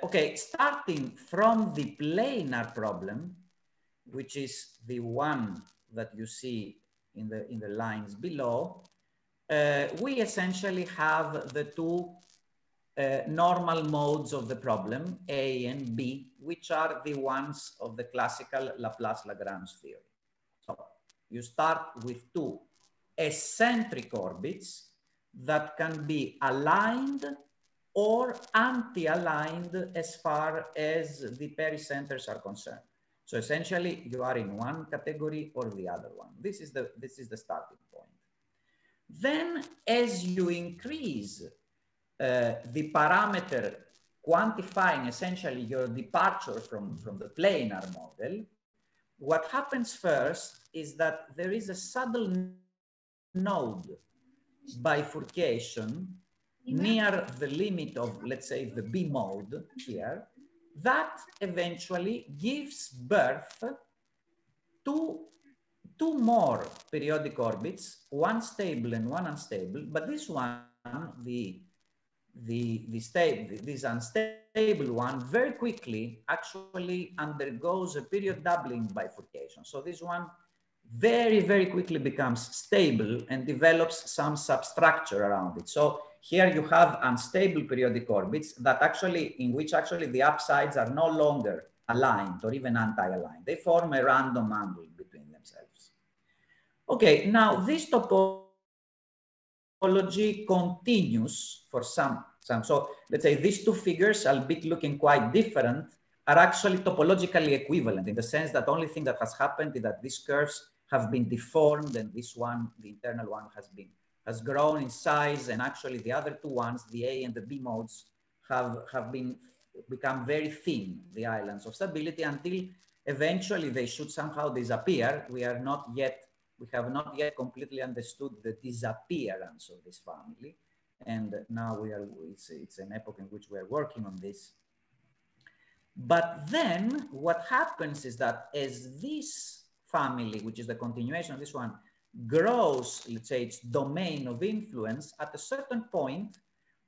Okay, starting from the planar problem, which is the one that you see in the lines below, we essentially have the two normal modes of the problem, A and B, which are the ones of the classical Laplace-Lagrange theory. So you start with two eccentric orbits that can be aligned or anti-aligned as far as the pericenters are concerned. So essentially you are in one category or the other one. This is the starting point. Then as you increase the parameter quantifying essentially your departure from the planar model, what happens first is that there is a subtle node bifurcation near the limit of, let's say, the B mode here, that eventually gives birth to two more periodic orbits, one stable and one unstable, but this one, the this unstable one very quickly actually undergoes a period doubling bifurcation. So this one very, very quickly becomes stable and develops some substructure around it. So here you have unstable periodic orbits that actually, in which actually the upsides are no longer aligned or even anti-aligned. They form a random angle between themselves. Okay, now this topology continues for some. So let's say these two figures, albeit looking quite different, are actually topologically equivalent in the sense that the only thing that has happened is that these curves have been deformed and this one, the internal one, has grown in size, and actually the other two ones, the A and the B modes, have become very thin, the islands of stability, until eventually they should somehow disappear. We have not yet completely understood the disappearance of this family, and now it's an epoch in which we are working on this. But then what happens is that as this family, which is the continuation of this one, grows, let's say, its domain of influence, at a certain point,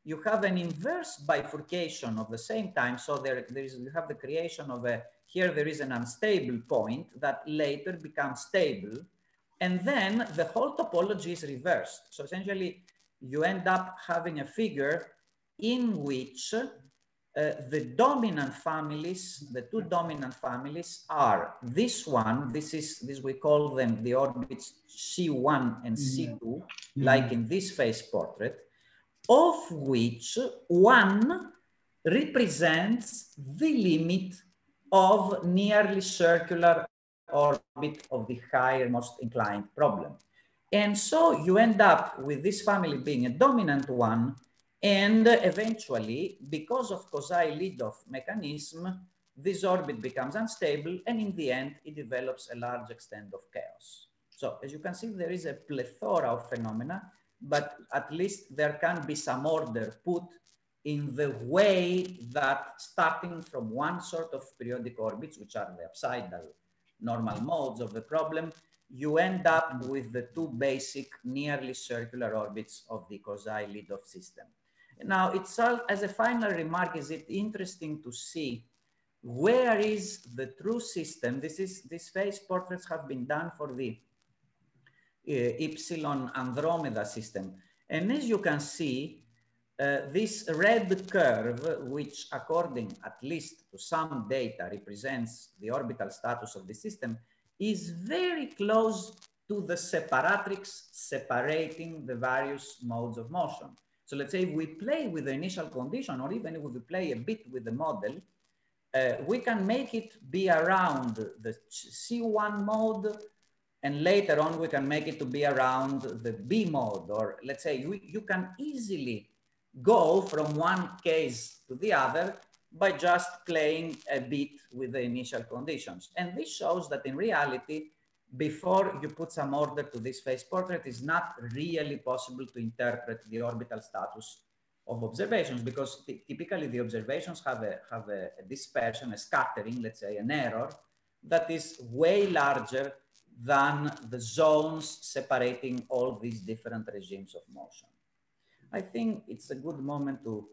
you have an inverse bifurcation of the same time. So you have the creation of here there is an unstable point that later becomes stable. And then the whole topology is reversed. So essentially, you end up having a figure in which the two dominant families are this one. We call them the orbits C1 and C2, mm-hmm. like in this phase portrait, of which one represents the limit of nearly circular orbit of the higher most inclined problem. And so you end up with this family being a dominant one. And eventually, because of Kozai-Lidov mechanism, this orbit becomes unstable, and in the end, it develops a large extent of chaos. So as you can see, there is a plethora of phenomena, but at least there can be some order put in the way that, starting from one sort of periodic orbits, which are the upside-down normal modes of the problem, you end up with the two basic nearly circular orbits of the Kozai-Lidov system. Now, as a final remark, is it interesting to see where is the true system? These phase portraits have been done for the Upsilon Andromeda system. And as you can see, this red curve, which according at least to some data represents the orbital status of the system, is very close to the separatrix separating the various modes of motion. So let's say we play with the initial condition, or even if we play a bit with the model, we can make it be around the C1 mode, and later on we can make it to be around the B mode, or let's say you can easily go from one case to the other by just playing a bit with the initial conditions. And this shows that in reality, before you put some order to this phase portrait, it's not really possible to interpret the orbital status of observations, because typically the observations have a dispersion, a scattering, let's say an error, that is way larger than the zones separating all these different regimes of motion. I think it's a good moment to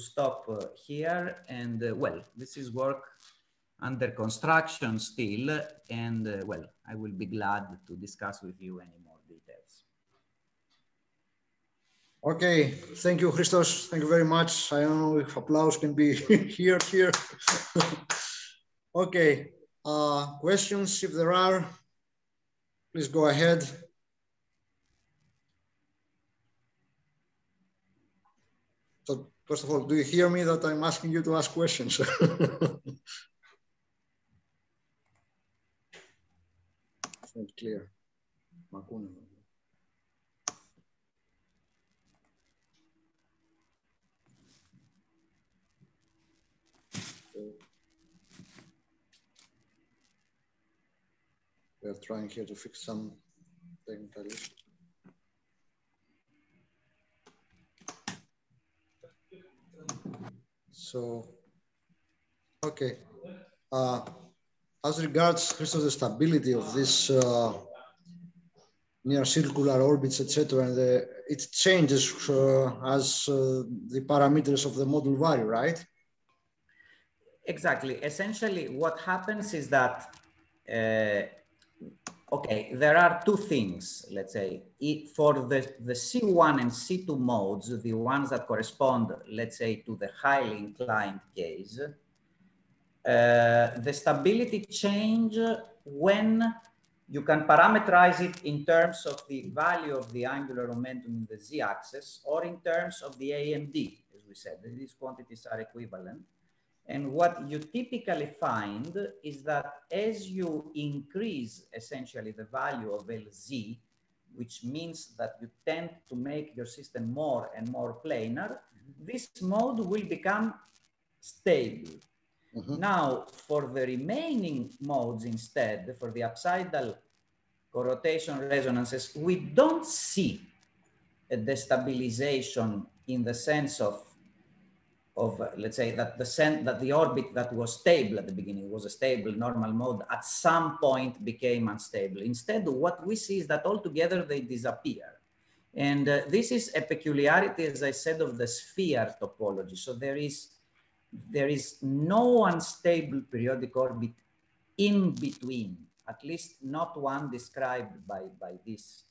stop here. And well, this is work under construction still. And well, I will be glad to discuss with you any more details. Okay, thank you, Christos. Thank you very much. I don't know if applause can be here. Okay, questions, if there are, please go ahead. So first of all, do you hear me that I'm asking you to ask questions? It's not clear. We are trying here to fix some technical issues. So, okay. As regards, Christos, the stability of this near circular orbits, etc. And it changes as the parameters of the model vary, right? Exactly. Essentially, what happens is that, okay, there are two things, let's say. For the C1 and C2 modes, the ones that correspond, let's say, to the highly inclined case, the stability change when you can parameterize it in terms of the value of the angular momentum in the z-axis or in terms of the AMD, as we said. These quantities are equivalent. And what you typically find is that as you increase essentially the value of LZ, which means that you tend to make your system more and more planar, this mode will become stable. Mm-hmm. Now, for the remaining modes instead, for the apsidal corrotation resonances, we don't see a destabilization in the sense of let's say that the orbit that was stable at the beginning was a stable normal mode at some point became unstable. Instead, what we see is that altogether they disappear. And this is a peculiarity, as I said, of the sphere topology. So there is no unstable periodic orbit in between, at least not one described by this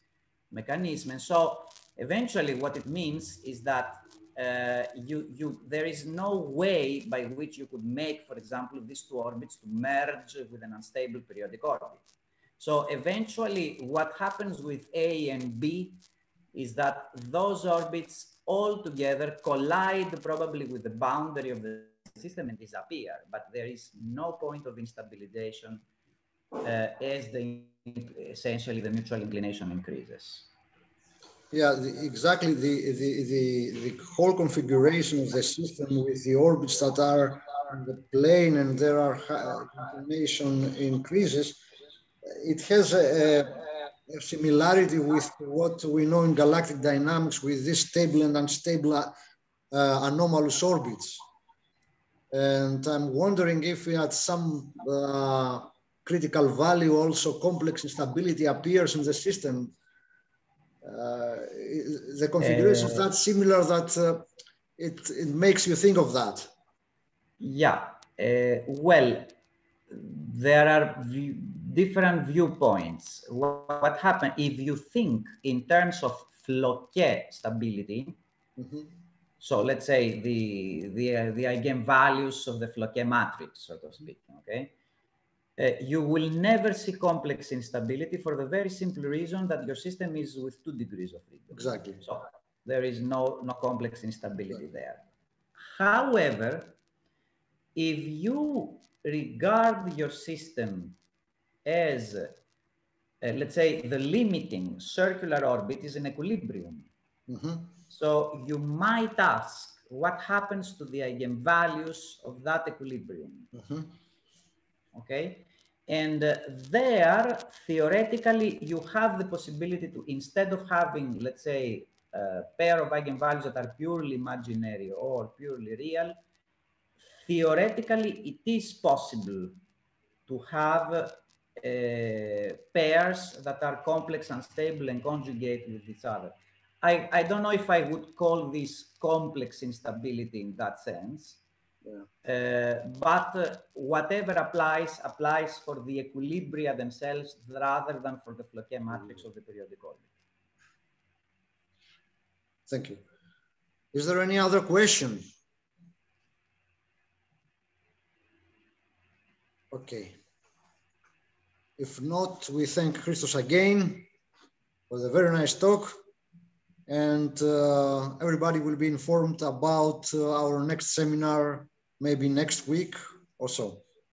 mechanism. And so eventually what it means is that there is no way by which you could make, for example, these two orbits to merge with an unstable periodic orbit. So eventually what happens with A and B is that those orbits all together collide probably with the boundary of the system and disappear, but there is no point of instabilization as essentially the mutual inclination increases. Yeah, exactly. The whole configuration of the system with the orbits that are in the plane and there are inclination increases, it has a similarity with what we know in galactic dynamics with this stable and unstable anomalous orbits. And I'm wondering if at some critical value also complex instability appears in the system. The configuration is that similar that it makes you think of that. Yeah, well, there are different viewpoints. What happens if you think in terms of Floquet stability? Mm-hmm. So let's say the eigenvalues of the Floquet matrix, so to speak, okay? You will never see complex instability for the very simple reason that your system is with 2 degrees of freedom. Exactly. So there is no complex instability there. However, if you regard your system as, let's say, the limiting circular orbit is in equilibrium. Mm-hmm. So you might ask what happens to the eigenvalues of that equilibrium. Mm-hmm. Okay, and there theoretically you have the possibility to, instead of having, let's say, a pair of eigenvalues that are purely imaginary or purely real, theoretically it is possible to have pairs that are complex, unstable, and conjugate with each other. I don't know if I would call this complex instability in that sense. Yeah. But whatever applies for the equilibria themselves rather than for the Floquet matrix of the periodic orbit. Thank you. Is there any other question? Okay. If not, we thank Christos again for the very nice talk. And everybody will be informed about our next seminar, maybe next week or so.